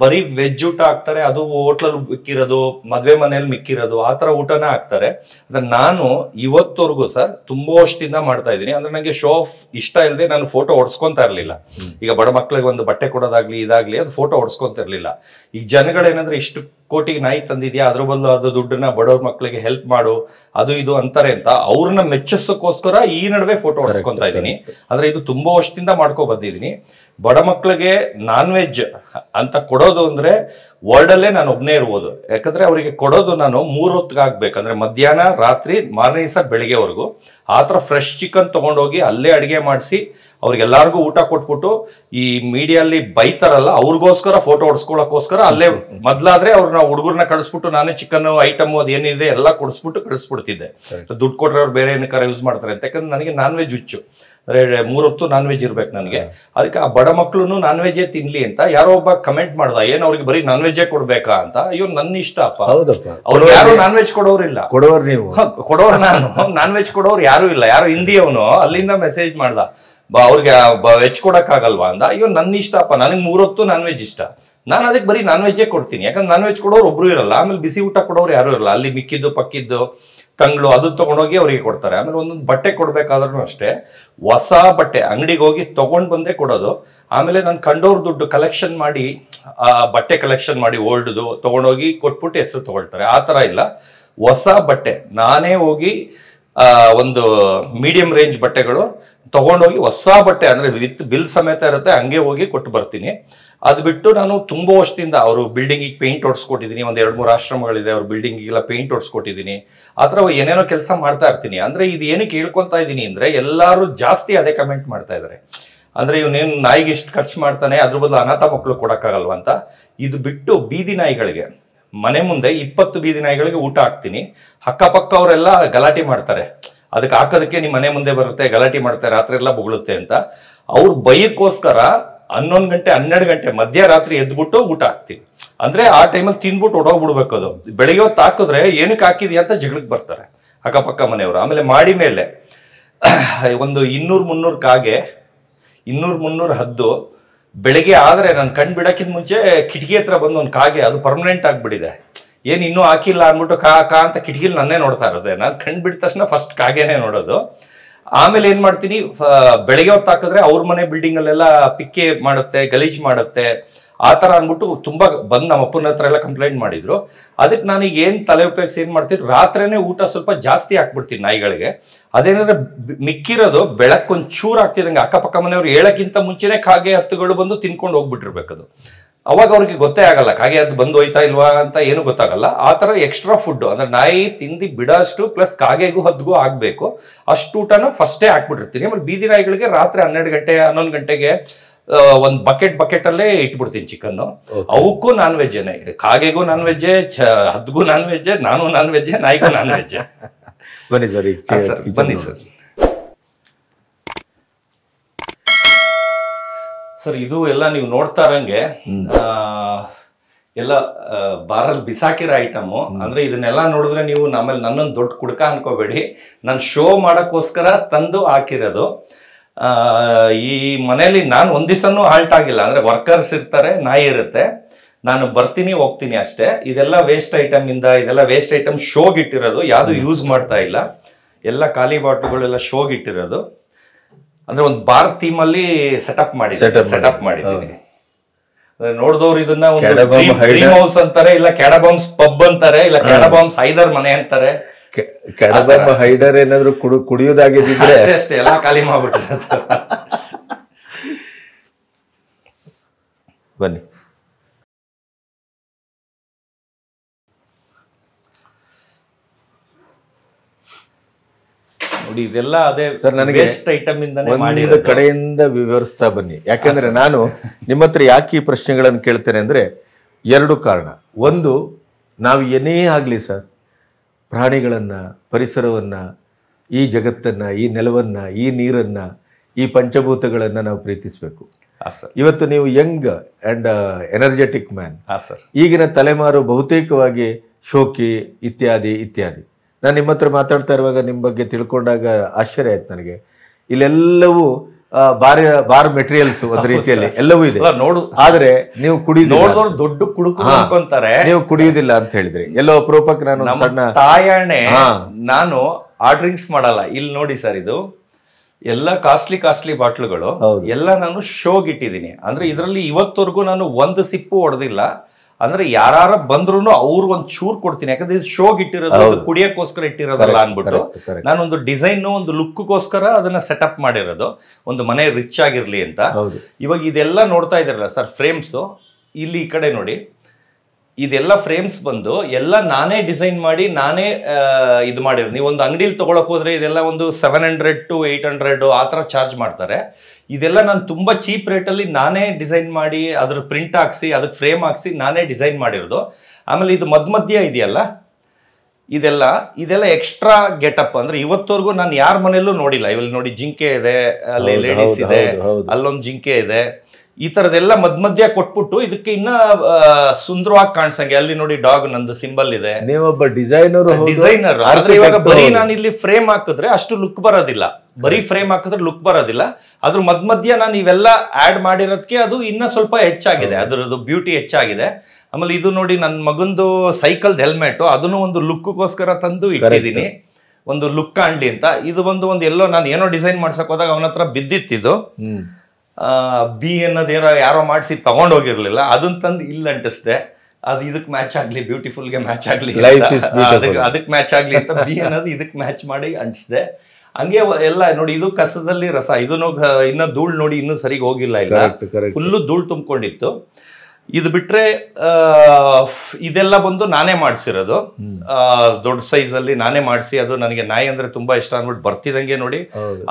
ಬರೀ ವೆಜ್ ಊಟ ಹಾಕ್ತಾರೆ, ಅದು ಹೋಟ್ಲಲ್ಲಿ ಮಿಕ್ಕಿರೋದು ಮದ್ವೆ ಮನೆಯಲ್ಲಿ ಮಿಕ್ಕಿರೋದು ಆ ತರ ಊಟನ ಹಾಕ್ತಾರೆ. ಅಂದ್ರೆ ನಾನು ಇವತ್ತವರೆಗೂ ಸರ್ ತುಂಬಾ ವರ್ಷದಿಂದ ಮಾಡ್ತಾ ಇದ್ದೀನಿ. ಅಂದ್ರೆ ನಂಗೆ ಶೋ ಆಫ್ ಇಷ್ಟ ಇಲ್ಲದೆ ನಾನು ಫೋಟೋ ಹೊಡ್ಸ್ಕೊಂತ ಇರ್ಲಿಲ್ಲ. ಈಗ ಬಡ ಮಕ್ಳಿಗೆ ಒಂದು ಬಟ್ಟೆ ಕೊಡೋದಾಗ್ಲಿ ಇದಾಗ್ಲಿ ಅದು ಫೋಟೋ ಹೊಡ್ಸ್ಕೊಂತ ಇರ್ಲಿಲ್ಲ. ಈಗ ಜನಗಳೇನಂದ್ರೆ ಇಷ್ಟು ಕೋಟಿಗೆ ನಾಯಿ ತಂದಿದ್ಯಾ, ಅದ್ರ ಬದಲು ಅದು ದುಡ್ಡನ್ನ ಬಡವ್ರ ಮಕ್ಕಳಿಗೆ ಹೆಲ್ಪ್ ಮಾಡು ಅದು ಇದು ಅಂತಾರೆ ಅಂತ ಅವ್ರನ್ನ ಮೆಚ್ಚಿಸೋಕ್ಕೋಸ್ಕರ ಈ ನಡುವೆ ಫೋಟೋ ಹೊಡ್ಸ್ಕೊಂತ ಇದ್ದೀನಿ. ಆದ್ರೆ ಇದು ತುಂಬಾ ವರ್ಷದಿಂದ ಮಾಡ್ಕೊ ಬಂದಿದ್ದೀನಿ. ಬಡ ಮಕ್ಕಳಿಗೆ ನಾನ್ ವೆಜ್ ಅಂತ ಕೊಡೋದು ಅಂದ್ರೆ ವರ್ಲ್ಡ್ ಅಲ್ಲೇ ನಾನು ಒಬ್ನೇ ಇರ್ಬೋದು, ಯಾಕಂದ್ರೆ ಅವರಿಗೆ ಕೊಡೋದು ನಾನು 3 ಹೊತ್ತಿಗಾಗ್ಬೇಕಂದ್ರೆ ಮಧ್ಯಾಹ್ನ ರಾತ್ರಿ ಮಾರನೇ ದಿವಸ ಬೆಳಿಗ್ಗೆವರೆಗೂ ಆ ಥರ ಫ್ರೆಶ್ ಚಿಕನ್ ತೊಗೊಂಡೋಗಿ ಅಲ್ಲೇ ಅಡುಗೆ ಮಾಡಿಸಿ ಅವ್ರಿಗೆಲ್ಲಾರ್ಗು ಊಟ ಕೊಟ್ಬಿಟ್ಟು ಈ ಮೀಡಿಯಲ್ಲಿ ಬೈತಾರಲ್ಲ ಅವ್ರಿಗೋಸ್ಕರ ಫೋಟೋ ಹೊಡ್ಸ್ಕೊಳಕ್ಕೋಸ್ಕರ ಅಲ್ಲೇ ಮೊದ್ಲಾದ್ರೆ ಅವ್ರನ್ನ ಹುಡುಗರನ್ನ ಕಳಿಸ್ಬಿಟ್ಟು ನಾನೇ ಚಿಕನ್ ಐಟಮ್ ಅದೇನಿದೆ ಎಲ್ಲ ಕೊಡಿಸ್ಬಿಟ್ಟು ಕಳಿಸ್ಬಿಡ್ತಿದ್ದೆ. ದುಡ್ಡು ಕೊಟ್ಟರೆ ಅವ್ರು ಬೇರೆ ಏನಕ್ಕಾರ ಯೂಸ್ ಮಾಡ್ತಾರೆ ಅಂತ, ಯಾಕಂದ್ರೆ ನನಗೆ ನಾನ್ ವೆಜ್ ಹುಚ್ಚು, ಅಂದ್ರೆ 3 ಹೊತ್ತು ನಾನ್ ವೆಜ್ ಇರ್ಬೇಕು ನನಗೆ. ಅದಕ್ಕೆ ಆ ಬಡ ಮಕ್ಕಳು ನಾನ್ ವೆಜ್ಜೇ ತಿನ್ಲಿ ಅಂತ ಯಾರೋ ಒಬ್ಬ ಕಮೆಂಟ್ ಮಾಡ್ದ, ಏನ್ ಅವ್ರಿಗೆ ಬರೀ ನಾನ್ ವೆಜ್ಜೇ ಕೊಡ್ಬೇಕಾ ಅಂತ. ಅಯ್ಯೋ ನನ್ನ ಇಷ್ಟ ಅಪ್ಪ, ಅವ್ರು ಯಾರು ನಾನ್ ವೆಜ್ ಕೊಡೋರಿಲ್ಲ, ಕೊಡೋರು ನಾನು, ನಾನ್ ವೆಜ್ ಕೊಡೋರು ಯಾರು ಇಲ್ಲ. ಯಾರು ಹಿಂದಿ ಅವನು ಅಲ್ಲಿಂದ ಮೆಸೇಜ್ ಮಾಡ್ದ, ಅವ್ರಿಗೆ ವೆಜ್ ಕೊಡಕ್ ಆಗಲ್ವಾ ಅಂದ. ಅಯ್ಯೋ ನನ್ನ ಇಷ್ಟ ಅಪ್ಪ, ನನಗೆ 3 ಹೊತ್ತು ನಾನ್ ವೆಜ್ ಇಷ್ಟ, ನಾನು ಅದಕ್ಕೆ ಬರೀ ನಾನ್ ವೆಜ್ಜೇ ಕೊಡ್ತೀನಿ, ಯಾಕಂದ್ರೆ ನಾನ್ ವೆಜ್ ಕೊಡೋರು ಒಬ್ರು ಇರಲ್ಲ, ಆಮೇಲೆ ಬಿಸಿ ಊಟ ಕೊಡೋರು ಯಾರು ಇರಲ್ಲ, ಅಲ್ಲಿ ಮಿಕ್ಕಿದ್ದು ಪಕ್ಕಿದ್ದು ತಂಗ್ಳು ಅದು ತೊಗೊಂಡೋಗಿ ಅವರಿಗೆ ಕೊಡ್ತಾರೆ. ಆಮೇಲೆ ಒಂದೊಂದು ಬಟ್ಟೆ ಕೊಡ್ಬೇಕಾದ್ರೂ ಅಷ್ಟೇ ಹೊಸ ಬಟ್ಟೆ ಅಂಗಡಿಗೆ ಹೋಗಿ ತೊಗೊಂಡು ಬಂದೇ ಕೊಡೋದು. ಆಮೇಲೆ ನಾನು ಕಂಡೋರ್ ದುಡ್ಡು ಕಲೆಕ್ಷನ್ ಮಾಡಿ ಆ ಬಟ್ಟೆ ಕಲೆಕ್ಷನ್ ಮಾಡಿ ಓಲ್ಡ್ದು ತೊಗೊಂಡೋಗಿ ಕೊಟ್ಬಿಟ್ಟು ಹೆಸರು ತೊಗೊಳ್ತಾರೆ. ಆ ಥರ ಇಲ್ಲ, ಹೊಸ ಬಟ್ಟೆ ನಾನೇ ಹೋಗಿ ಒಂದು ಮೀಡಿಯಂ ರೇಂಜ್ ಬಟ್ಟೆಗಳು ತೊಗೊಂಡೋಗಿ ಹೊಸ ಬಟ್ಟೆ ಅಂದರೆ ವಿತ್ ಬಿಲ್ ಸಮೇತ ಇರುತ್ತೆ ಹಂಗೆ ಹೋಗಿ ಕೊಟ್ಟು ಬರ್ತೀನಿ. ಅದು ಬಿಟ್ಟು ನಾನು ತುಂಬ ವರ್ಷದಿಂದ ಅವರು ಬಿಲ್ಡಿಂಗಿಗೆ ಪೇಂಟ್ ಹೊಡ್ಸ್ಕೊಟ್ಟಿದ್ದೀನಿ, ಒಂದು 2-3 ಆಶ್ರಮಗಳಿದೆ ಅವ್ರ ಬಿಲ್ಡಿಂಗಿಗೆಲ್ಲ ಪೇಂಟ್ ಹೊಡ್ಸ್ಕೊಟ್ಟಿದ್ದೀನಿ. ಆ ಥರ ಏನೇನೋ ಕೆಲಸ ಮಾಡ್ತಾ ಇರ್ತೀನಿ. ಅಂದರೆ ಇದು ಏನಕ್ಕೆ ಹೇಳ್ಕೊತಾ ಇದ್ದೀನಿ ಅಂದರೆ ಎಲ್ಲರೂ ಜಾಸ್ತಿ ಅದೇ ಕಮೆಂಟ್ ಮಾಡ್ತಾ ಇದ್ದಾರೆ, ಅಂದರೆ ಇವನೇನು ನಾಯಿಗೆ ಎಷ್ಟು ಖರ್ಚು ಮಾಡ್ತಾನೆ, ಅದ್ರ ಬದಲು ಅನಾಥ ಮಕ್ಕಳು ಕೊಡೋಕ್ಕಾಗಲ್ವ ಅಂತ. ಇದು ಬಿಟ್ಟು ಬೀದಿ ನಾಯಿಗಳಿಗೆ ಮನೆ ಮುಂದೆ 20 ಬೀದಿ ನಾಯಿಗಳಿಗೆ ಊಟ ಹಾಕ್ತೀನಿ. ಅಕ್ಕಪಕ್ಕ ಅವರೆಲ್ಲ ಗಲಾಟೆ ಮಾಡ್ತಾರೆ, ಅದಕ್ಕೆ ಹಾಕೋದಕ್ಕೆ ನಿಮ್ಮ ಮನೆ ಮುಂದೆ ಬರುತ್ತೆ ಗಲಾಟೆ ಮಾಡ್ತಾರೆ ರಾತ್ರಿ ಎಲ್ಲ ಬೊಗಳುತ್ತೆ ಅಂತ. ಅವ್ರ ಭಯಕ್ಕೋಸ್ಕರ 11 ಗಂಟೆ 12 ಗಂಟೆ ಮಧ್ಯರಾತ್ರಿ ಎದ್ಬಿಟ್ಟು ಊಟ ಹಾಕ್ತೀವಿ. ಅಂದ್ರೆ ಆ ಟೈಮಲ್ಲಿ ತಿಂದ್ಬಿಟ್ಟು ಹೊಡೋಗ್ಬಿಡ್ಬೇಕು, ಅದು ಬೆಳಿಗ್ಗೆ ಹೊತ್ತು ಹಾಕಿದ್ರೆ ಏನಕ್ಕೆ ಹಾಕಿದ್ಯಾ ಅಂತ ಜಗಳಕ್ಕೆ ಬರ್ತಾರೆ ಅಕ್ಕಪಕ್ಕ ಮನೆಯವರು. ಆಮೇಲೆ ಮಾಡಿ ಮೇಲೆ ಒಂದು 200-300 ಕಾಗೆ 200-300 ಹದ್ದು ಬೆಳಿಗ್ಗೆ ಆದರೆ ನಾನು ಕಣ್ ಬಿಡಕ್ಕಿಂತ ಮುಂಚೆ ಕಿಟಕಿ ಹತ್ರ ಬಂದು ಒಂದು ಕಾಗೆ ಅದು ಪರ್ಮನೆಂಟ್ ಆಗಿಬಿಟ್ಟಿದೆ. ಏನು ಇನ್ನೂ ಹಾಕಿಲ್ಲ ಅಂದ್ಬಿಟ್ಟು ಕಾ ಕಾ ಅಂತ ಕಿಟಕಿಲಿ ನನ್ನೇ ನೋಡ್ತಾ ಇರೋದೆ. ನಾನು ಕಣ್ ಬಿಟ್ಟ ತಕ್ಷಣ ಫಸ್ಟ್ ಕಾಗೆನೇ ನೋಡೋದು. ಆಮೇಲೆ ಏನು ಮಾಡ್ತೀನಿ, ಬೆಳಗ್ಗೆ ಹೊತ್ತು ಹಾಕಿದ್ರೆ ಅವ್ರ ಮನೆ ಬಿಲ್ಡಿಂಗಲ್ಲೆಲ್ಲ ಪಿಕ್ಕೆ ಮಾಡುತ್ತೆ ಗಲೀಜು ಮಾಡುತ್ತೆ ಆ ಥರ ಅಂದ್ಬಿಟ್ಟು ತುಂಬ ಬಂದು ನಮ್ಮ ಅಪ್ಪನ ಹತ್ರ ಎಲ್ಲ ಕಂಪ್ಲೇಂಟ್ ಮಾಡಿದ್ರು. ಅದಕ್ಕೆ ನಾನೀಗ ಏನು ತಲೆ ಉಪಯೋಗಿಸಿ ಏನು ಮಾಡ್ತೀನಿ, ರಾತ್ರಿನೇ ಊಟ ಸ್ವಲ್ಪ ಜಾಸ್ತಿ ಹಾಕ್ಬಿಡ್ತೀನಿ ನಾಯಿಗಳಿಗೆ. ಅದೇನಂದ್ರೆ ಮಿಕ್ಕಿರೋದು ಬೆಳಕೊಂದು ಚೂರು ಆಗ್ತಿದಂಗೆ ಅಕ್ಕಪಕ್ಕ ಮನೆಯವ್ರು ಹೇಳೋಕ್ಕಿಂತ ಮುಂಚೆನೇ ಕಾಗೆ ಹತ್ತುಗಳು ಬಂದು ತಿನ್ಕೊಂಡು ಹೋಗ್ಬಿಟ್ಟಿರ್ಬೇಕದು. ಅವಾಗ ಅವ್ರಿಗೆ ಗೊತ್ತೇ ಆಗಲ್ಲ ಕಾಗೆ ಅದು ಬಂದು ಹೋಯ್ತಾ ಇಲ್ವಾ ಅಂತ, ಏನು ಗೊತ್ತಾಗಲ್ಲ. ಆ ಥರ ಎಕ್ಸ್ಟ್ರಾ ಫುಡ್ಡು ಅಂದರೆ ನಾಯಿ ತಿಂದು ಬಿಡೋಷ್ಟು ಪ್ಲಸ್ ಕಾಗೆಗೂ ಹದ್ದಿಗೂ ಆಗಬೇಕು ಅಷ್ಟು ಊಟನೂ ಫಸ್ಟೇ ಹಾಕ್ಬಿಟ್ಟಿರ್ತೀನಿ. ಆಮೇಲೆ ಬೀದಿ ನಾಯಿಗಳಿಗೆ ರಾತ್ರಿ 12 ಗಂಟೆ 11 ಗಂಟೆಗೆ ಒಂದು ಬಕೆಟ್ ಅಲ್ಲೇ ಇಟ್ಬಿಡ್ತೀನಿ ಚಿಕನ್. ಅವಕ್ಕೂ ನಾನ್ ವೆಜ್, ಕಾಗೆಗೂ ನಾನ್ ವೆಜ್, ಹದ್ಗೂ ನಾನ್ ವೆಜ್, ನಾನು ನಾನ್ ವೆಜ್, ನಾಯಿಗೂ ನಾನ್ ವೆಜ್. ಬನ್ನಿ ಸರ್, ಬನ್ನಿ ಸರ್. ಸರ್ ಇದು ಎಲ್ಲ ನೀವು ನೋಡ್ತಾ ಇರಂಗೆ ಎಲ್ಲ ಬಾರಲ್ಲಿ ಬಿಸಾಕಿರೋ ಐಟಮ್ ಅಂದ್ರೆ, ಇದನ್ನೆಲ್ಲ ನೋಡಿದ್ರೆ ನೀವು ನಮ್ಮಲ್ಲಿ ನನ್ನೊಂದು ದೊಡ್ಡ ಕುಡ್ಕ ಅನ್ಕೋಬೇಡಿ, ನಾನು ಶೋ ಮಾಡೋಕ್ಕೋಸ್ಕರ ತಂದು ಹಾಕಿರೋದು. ಈ ಮನೆಯಲ್ಲಿ ನಾನು ಒಂದ್ ದಿವಸನೂ ಹಾಲ್ಟ್ ಆಗಿಲ್ಲ, ಅಂದ್ರೆ ವರ್ಕರ್ಸ್ ಇರ್ತಾರೆ, ನಾಯಿ ಇರುತ್ತೆ, ನಾನು ಬರ್ತೀನಿ ಹೋಗ್ತೀನಿ ಅಷ್ಟೇ. ಇದೆಲ್ಲ ವೇಸ್ಟ್ ಐಟಮ್ ಇಂದ, ಇದೆಲ್ಲ ವೇಸ್ಟ್ ಐಟಮ್ ಶೋಗೆ ಇಟ್ಟಿರೋದು, ಯಾವುದು ಯೂಸ್ ಮಾಡ್ತಾ ಇಲ್ಲ, ಎಲ್ಲ ಖಾಲಿ ಬಾಟುಗಳೆಲ್ಲ ಶೋಗೆ ಇಟ್ಟಿರೋದು. ಅಂದ್ರೆ ಒಂದು ಬಾರ್ ಥೀಮ್ ಅಲ್ಲಿ ಸೆಟಪ್ ಮಾಡಿದ್ದೀನಿ. ನೋಡಿದವ್ರು ಇದನ್ನ ಒಂದು ಡ್ರೀಮ್ ಹೌಸ್ ಅಂತಾರೆ, ಇಲ್ಲ ಕ್ಯಾಡಬಾಮ್ಸ್ ಪಬ್ ಅಂತಾರೆ, ಇಲ್ಲ ಕ್ಯಾಡಬಾಮ್ಸ್ ಹೈದರ್ ಮನೆ ಅಂತಾರೆ. ಕೆಡಬಾಂಬ್ ಹೈಡರ್ ಏನಾದ್ರು ಕುಡಿಯೋದಾಗಿದ್ರೆ ಅಷ್ಟೇ ಎಲ್ಲ ಖಾಲಿ ಮಾಡ್ಬಿಟ್ಟು. ಬನ್ನಿ ನೋಡಿ, ಇದೆಲ್ಲ ಅದೇ ಸರ್ ನನಗೆ ಐಟಮ್ ಇಂದ ಕಡೆಯಿಂದ ವಿವರಿಸ್ತಾ ಬನ್ನಿ. ಯಾಕಂದ್ರೆ ನಾನು ನಿಮ್ಮ ಹತ್ರ ಯಾಕೆ ಈ ಪ್ರಶ್ನೆಗಳನ್ನು ಕೇಳ್ತೇನೆ ಅಂದ್ರೆ ಎರಡು ಕಾರಣ. ಒಂದು, ನಾವು ಏನೇ ಆಗ್ಲಿ ಸರ್, ಪ್ರಾಣಿಗಳನ್ನು, ಪರಿಸರವನ್ನು, ಈ ಜಗತ್ತನ್ನು, ಈ ನೆಲವನ್ನು, ಈ ನೀರನ್ನು, ಈ ಪಂಚಭೂತಗಳನ್ನು ನಾವು ಪ್ರೀತಿಸಬೇಕು. ಇವತ್ತು ನೀವು ಯಂಗ್ ಆ್ಯಂಡ್ ಎನರ್ಜೆಟಿಕ್ ಮ್ಯಾನ್. ಈಗಿನ ತಲೆಮಾರು ಬಹುತೇಕವಾಗಿ ಶೋಕಿ ಇತ್ಯಾದಿ ಇತ್ಯಾದಿ. ನಾನು ನಿಮ್ಮ ಹತ್ರ ಮಾತಾಡ್ತಾ ಇರುವಾಗ ನಿಮ್ಮ ಬಗ್ಗೆ ತಿಳ್ಕೊಂಡಾಗ ಆಶ್ಚರ್ಯ ಆಯ್ತು ನನಗೆ. ಇಲ್ಲೆಲ್ಲವೂ ಬಾರ್ ಮೆಟೀರಿಯಲ್ಸ್ ಒಂದು ರೀತಿಯಲ್ಲಿ ಎಲ್ಲವೂ ಇದೆ. ಆದ್ರೆ ನೀವು ಕುಡಿಯುವುದಿಲ್ಲ ಅಂತ ಹೇಳಿದ್ರಿ. ಎಲ್ಲೋ ಅಪರೂಪಕ್ಕೆ ನಾನು ಸಣ್ಣ ತಾಯಣೆ, ನಾನು ಆ ಡ್ರಿಂಕ್ಸ್ ಮಾಡಲ್ಲ. ಇಲ್ಲಿ ನೋಡಿ ಸರ್, ಇದು ಎಲ್ಲ ಕಾಸ್ಟ್ಲಿ ಬಾಟ್ಲುಗಳು ಎಲ್ಲ ನಾನು ಶೋಗೆ ಇಟ್ಟಿದ್ದೀನಿ. ಅಂದ್ರೆ ಇದರಲ್ಲಿ ಇವತ್ತವರೆಗೂ ನಾನು ಒಂದು ಸಿಪ್ಪು ಹೊಡೆದಿಲ್ಲ. ಅಂದ್ರೆ ಯಾರು ಬಂದ್ರು ಅವ್ರು ಒಂದ್ ಚೂರ್ ಕೊಡ್ತೀನಿ, ಯಾಕಂದ್ರೆ ಇದು ಶೋಗೆ ಇಟ್ಟಿರೋದು, ಕುಡಿಯಕ್ಕೋಸ್ಕರ ಇಟ್ಟಿರೋದಲ್ಲ ಅನ್ಬಿಟ್ಟು ನಾನೊಂದು ಡಿಸೈನ್, ಒಂದು ಲುಕ್ಗೋಸ್ಕರ ಅದನ್ನ ಸೆಟಪ್ ಮಾಡಿರೋದು, ಒಂದು ಮನೆ ರಿಚ್ ಆಗಿರ್ಲಿ ಅಂತ. ಇವಾಗ ಇದೆಲ್ಲ ನೋಡ್ತಾ ಇದಾರಲ್ಲ ಸರ್ ಫ್ರೇಮ್ಸ್, ಇಲ್ಲಿ ಈ ಕಡೆ ನೋಡಿ, ಇದೆಲ್ಲ ಫ್ರೇಮ್ಸ್ ಬಂದು ಎಲ್ಲ ನಾನೇ ಡಿಸೈನ್ ಮಾಡಿ ನಾನೇ ಇದು ಮಾಡಿರೋದು. ನೀವು ಒಂದು ಅಂಗಡಿಲಿ ತಗೊಳಕ್ ಹೋದ್ರೆ ಇದೆಲ್ಲ ಒಂದು 700 to 800 ಆ ಥರ ಚಾರ್ಜ್ ಮಾಡ್ತಾರೆ. ಇದೆಲ್ಲ ನಾನು ತುಂಬ ಚೀಪ್ ರೇಟಲ್ಲಿ ನಾನೇ ಡಿಸೈನ್ ಮಾಡಿ ಅದ್ರ ಪ್ರಿಂಟ್ ಹಾಕ್ಸಿ ಅದಕ್ಕೆ ಫ್ರೇಮ್ ಹಾಕ್ಸಿ ನಾನೇ ಡಿಸೈನ್ ಮಾಡಿರೋದು. ಆಮೇಲೆ ಇದು ಮಧ್ಯ ಇದೆಯಲ್ಲ, ಇದೆಲ್ಲ ಎಕ್ಸ್ಟ್ರಾ ಗೆಟಪ್. ಅಂದ್ರೆ ಇವತ್ತವರೆಗೂ ನಾನು ಯಾರ ಮನೆಯಲ್ಲೂ ನೋಡಿಲ್ಲ. ಇವಲ್ಲಿ ನೋಡಿ ಜಿಂಕೆ ಇದೆ, ಅಲ್ಲಿ ಲೇಡೀಸ್ ಇದೆ, ಅಲ್ಲೊಂದು ಜಿಂಕೆ ಇದೆ. ಈ ಥರದ್ದೆಲ್ಲ ಮಧ್ಯ ಕೊಟ್ಬಿಟ್ಟು ಇದಕ್ಕೆ ಇನ್ನ ಸುಂದರವಾಗಿ ಕಾಣಿಸಂಗೆ ಅಲ್ಲಿ ನೋಡಿ ಡಾಗ್ ನಂದು ಸಿಂಬಲ್ ಇದೆ. ನೀವೊಬ್ಬ ಡಿಸೈನರ್. ಆದ್ರೆ ಇವಾಗ ಬರೀ ನಾನು ಇಲ್ಲಿ ಫ್ರೇಮ್ ಹಾಕಿದ್ರೆ ಅಷ್ಟು ಲುಕ್ ಬರೋದಿಲ್ಲ, ಬರೀ ಫ್ರೇಮ್ ಹಾಕಿದ್ರೆ ಲುಕ್ ಬರೋದಿಲ್ಲ. ಅದ್ರ ಮಧ್ಯ ನಾನು ಇವೆಲ್ಲ ಆಡ್ ಮಾಡಿರೋದಕ್ಕೆ ಅದು ಇನ್ನ ಸ್ವಲ್ಪ ಹೆಚ್ಚಾಗಿದೆ, ಅದರದ್ದು ಬ್ಯೂಟಿ ಹೆಚ್ಚಾಗಿದೆ. ಆಮೇಲೆ ಇದು ನೋಡಿ ನನ್ನ ಮಗಂದು ಸೈಕಲ್ ಹೆಲ್ಮೆಟ್, ಅದನ್ನು ಒಂದು ಲುಕ್ಗೋಸ್ಕರ ತಂದು ಇಟ್ಟಿದ್ದೀನಿ, ಒಂದು ಲುಕ್ ಕಾಣ್ಲಿ ಅಂತ. ಇದು ಬಂದು ಒಂದು ಎಲ್ಲೋ ನಾನು ಏನೋ ಡಿಸೈನ್ ಮಾಡ್ಸಕ್ ಹೋದಾಗ ಅವನ ಹತ್ರ ಬಿದ್ದಿತ್ತಿದ್ದು ಬಿ ಅನ್ನೋದೇನೋ ಯಾರೋ ಮಾಡಿಸಿ ತಗೊಂಡೋಗಿರ್ಲಿಲ್ಲ, ಅದನ್ನ ತಂದು ಇಲ್ಲಿ ಅಂಟಿಸ್ದೆ. ಅದು ಇದಕ್ಕೆ ಮ್ಯಾಚ್ ಆಗಲಿ, ಬ್ಯೂಟಿಫುಲ್ಗೆ ಮ್ಯಾಚ್ ಆಗಲಿ, ಅದಕ್ಕೆ ಮ್ಯಾಚ್ ಆಗಲಿ ಅಂತ ಬಿ ಅನ್ನೋದು ಇದಕ್ಕೆ ಮ್ಯಾಚ್ ಮಾಡಿ ಅಂಟಿಸ್ದೆ. ಹಂಗೆ ಎಲ್ಲ ನೋಡಿ, ಇದು ಕಸದಲ್ಲಿ ರಸ, ಇದನ್ನು ಇನ್ನೂ ಧೂಳು ನೋಡಿ ಇನ್ನೂ ಸರಿಗೆ ಹೋಗಿಲ್ಲ, ಇಲ್ಲ ಫುಲ್ಲು ಧೂಳು ತುಂಬಿಕೊಂಡಿತ್ತು. ಇದು ಬಿಟ್ರೆ ಇದೆಲ್ಲ ಬಂದು ನಾನೇ ಮಾಡಿಸಿರೋದು, ದೊಡ್ಡ ಸೈಜಲ್ಲಿ ನಾನೇ ಮಾಡಿಸಿ. ಅದು ನನಗೆ ನಾಯಿ ಅಂದ್ರೆ ತುಂಬಾ ಇಷ್ಟ ಅನ್ಬಿಟ್ಟು ಬರ್ತಿದಂಗೆ ನೋಡಿ,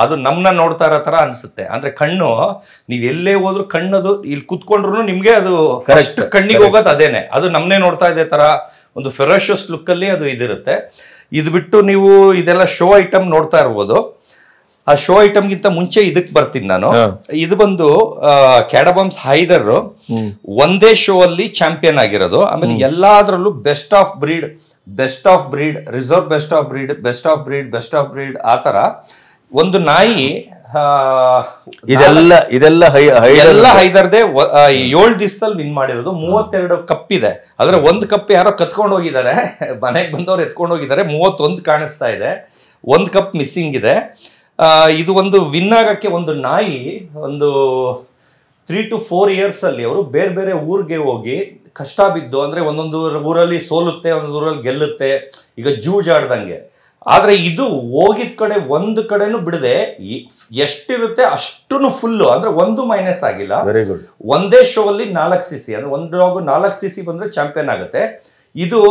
ಅದು ನಮ್ಮನ್ನ ನೋಡ್ತಾ ಇರೋ ತರ ಅನ್ಸುತ್ತೆ. ಅಂದ್ರೆ ಕಣ್ಣು ನೀವು ಎಲ್ಲೇ ಹೋದ್ರು ಕಣ್ಣದು ಇಲ್ಲಿ ಕುತ್ಕೊಂಡ್ರು ನಿಮ್ಗೆ ಅದು ಫಸ್ಟ್ ಕಣ್ಣಿಗೆ ಹೋಗೋದು ಅದೇನೆ, ಅದು ನಮ್ಮನ್ನೇ ನೋಡ್ತಾ ಇದೆ ತರ ಒಂದು ಫೆರೋಷಿಯಸ್ ಲುಕ್ ಅಲ್ಲಿ ಅದು ಇದಿರುತ್ತೆ. ಇದು ಬಿಟ್ಟು ನೀವು ಇದೆಲ್ಲ ಶೋ ಐಟಮ್ ನೋಡ್ತಾ ಇರ್ಬೋದು. ಆ ಶೋ ಐಟಮ್ಗಿಂತ ಮುಂಚೆ ಇದಕ್ಕೆ ಬರ್ತೀನಿ ನಾನು. ಇದು ಬಂದು ಕ್ಯಾಡಬಾಮ್ಸ್ ಹೈದರ್ ಒಂದೇ ಶೋ ಅಲ್ಲಿ ಚಾಂಪಿಯನ್ ಆಗಿರೋದು. ಆಮೇಲೆ ಎಲ್ಲಾದ್ರಲ್ಲೂ best of breed, reserve best of breed ಆ ತರ ಒಂದು ನಾಯಿ. ಇದೆಲ್ಲ ಹೈದರ್ದೇ 7 ದಿವಸದಲ್ಲಿ ವಿನ್ ಮಾಡಿರೋದು. 32 ಕಪ್ ಇದೆ. ಆದ್ರೆ ಒಂದು ಕಪ್ ಯಾರೋ ಕತ್ಕೊಂಡು ಹೋಗಿದ್ದಾರೆ, ಮನೆಗೆ ಬಂದವ್ರು ಎತ್ಕೊಂಡು ಹೋಗಿದ್ದಾರೆ. 31 ಕಾಣಿಸ್ತಾ ಇದೆ, 1 ಕಪ್ ಮಿಸ್ಸಿಂಗ್ ಇದೆ. ಇದು ಒಂದು ವಿನ್ ಆಗಕ್ಕೆ ಒಂದು ನಾಯಿ ಒಂದು 3 to 4 years ಅಲ್ಲಿ ಅವರು ಬೇರೆ ಬೇರೆ ಊರಿಗೆ ಹೋಗಿ ಕಷ್ಟ ಬಿದ್ದು, ಅಂದರೆ ಒಂದೊಂದು ಊರಲ್ಲಿ ಸೋಲುತ್ತೆ, ಒಂದೊಂದು ಊರಲ್ಲಿ ಗೆಲ್ಲುತ್ತೆ, ಈಗ ಜೂಜಾಡ್ದಂಗೆ. ಆದರೆ ಇದು ಹೋಗಿದ ಕಡೆ ಒಂದು ಕಡೆನೂ ಬಿಡದೆ ಎಷ್ಟಿರುತ್ತೆ ಅಷ್ಟು ಫುಲ್ಲು, ಅಂದರೆ ಒಂದು ಮೈನಸ್ ಆಗಿಲ್ಲ. ಒಂದೇ ಶೋ ಅಲ್ಲಿ 4 CC, ಅಂದರೆ ಒಂದು 4 CC ಬಂದರೆ ಚಾಂಪಿಯನ್ ಆಗುತ್ತೆ. ಇದು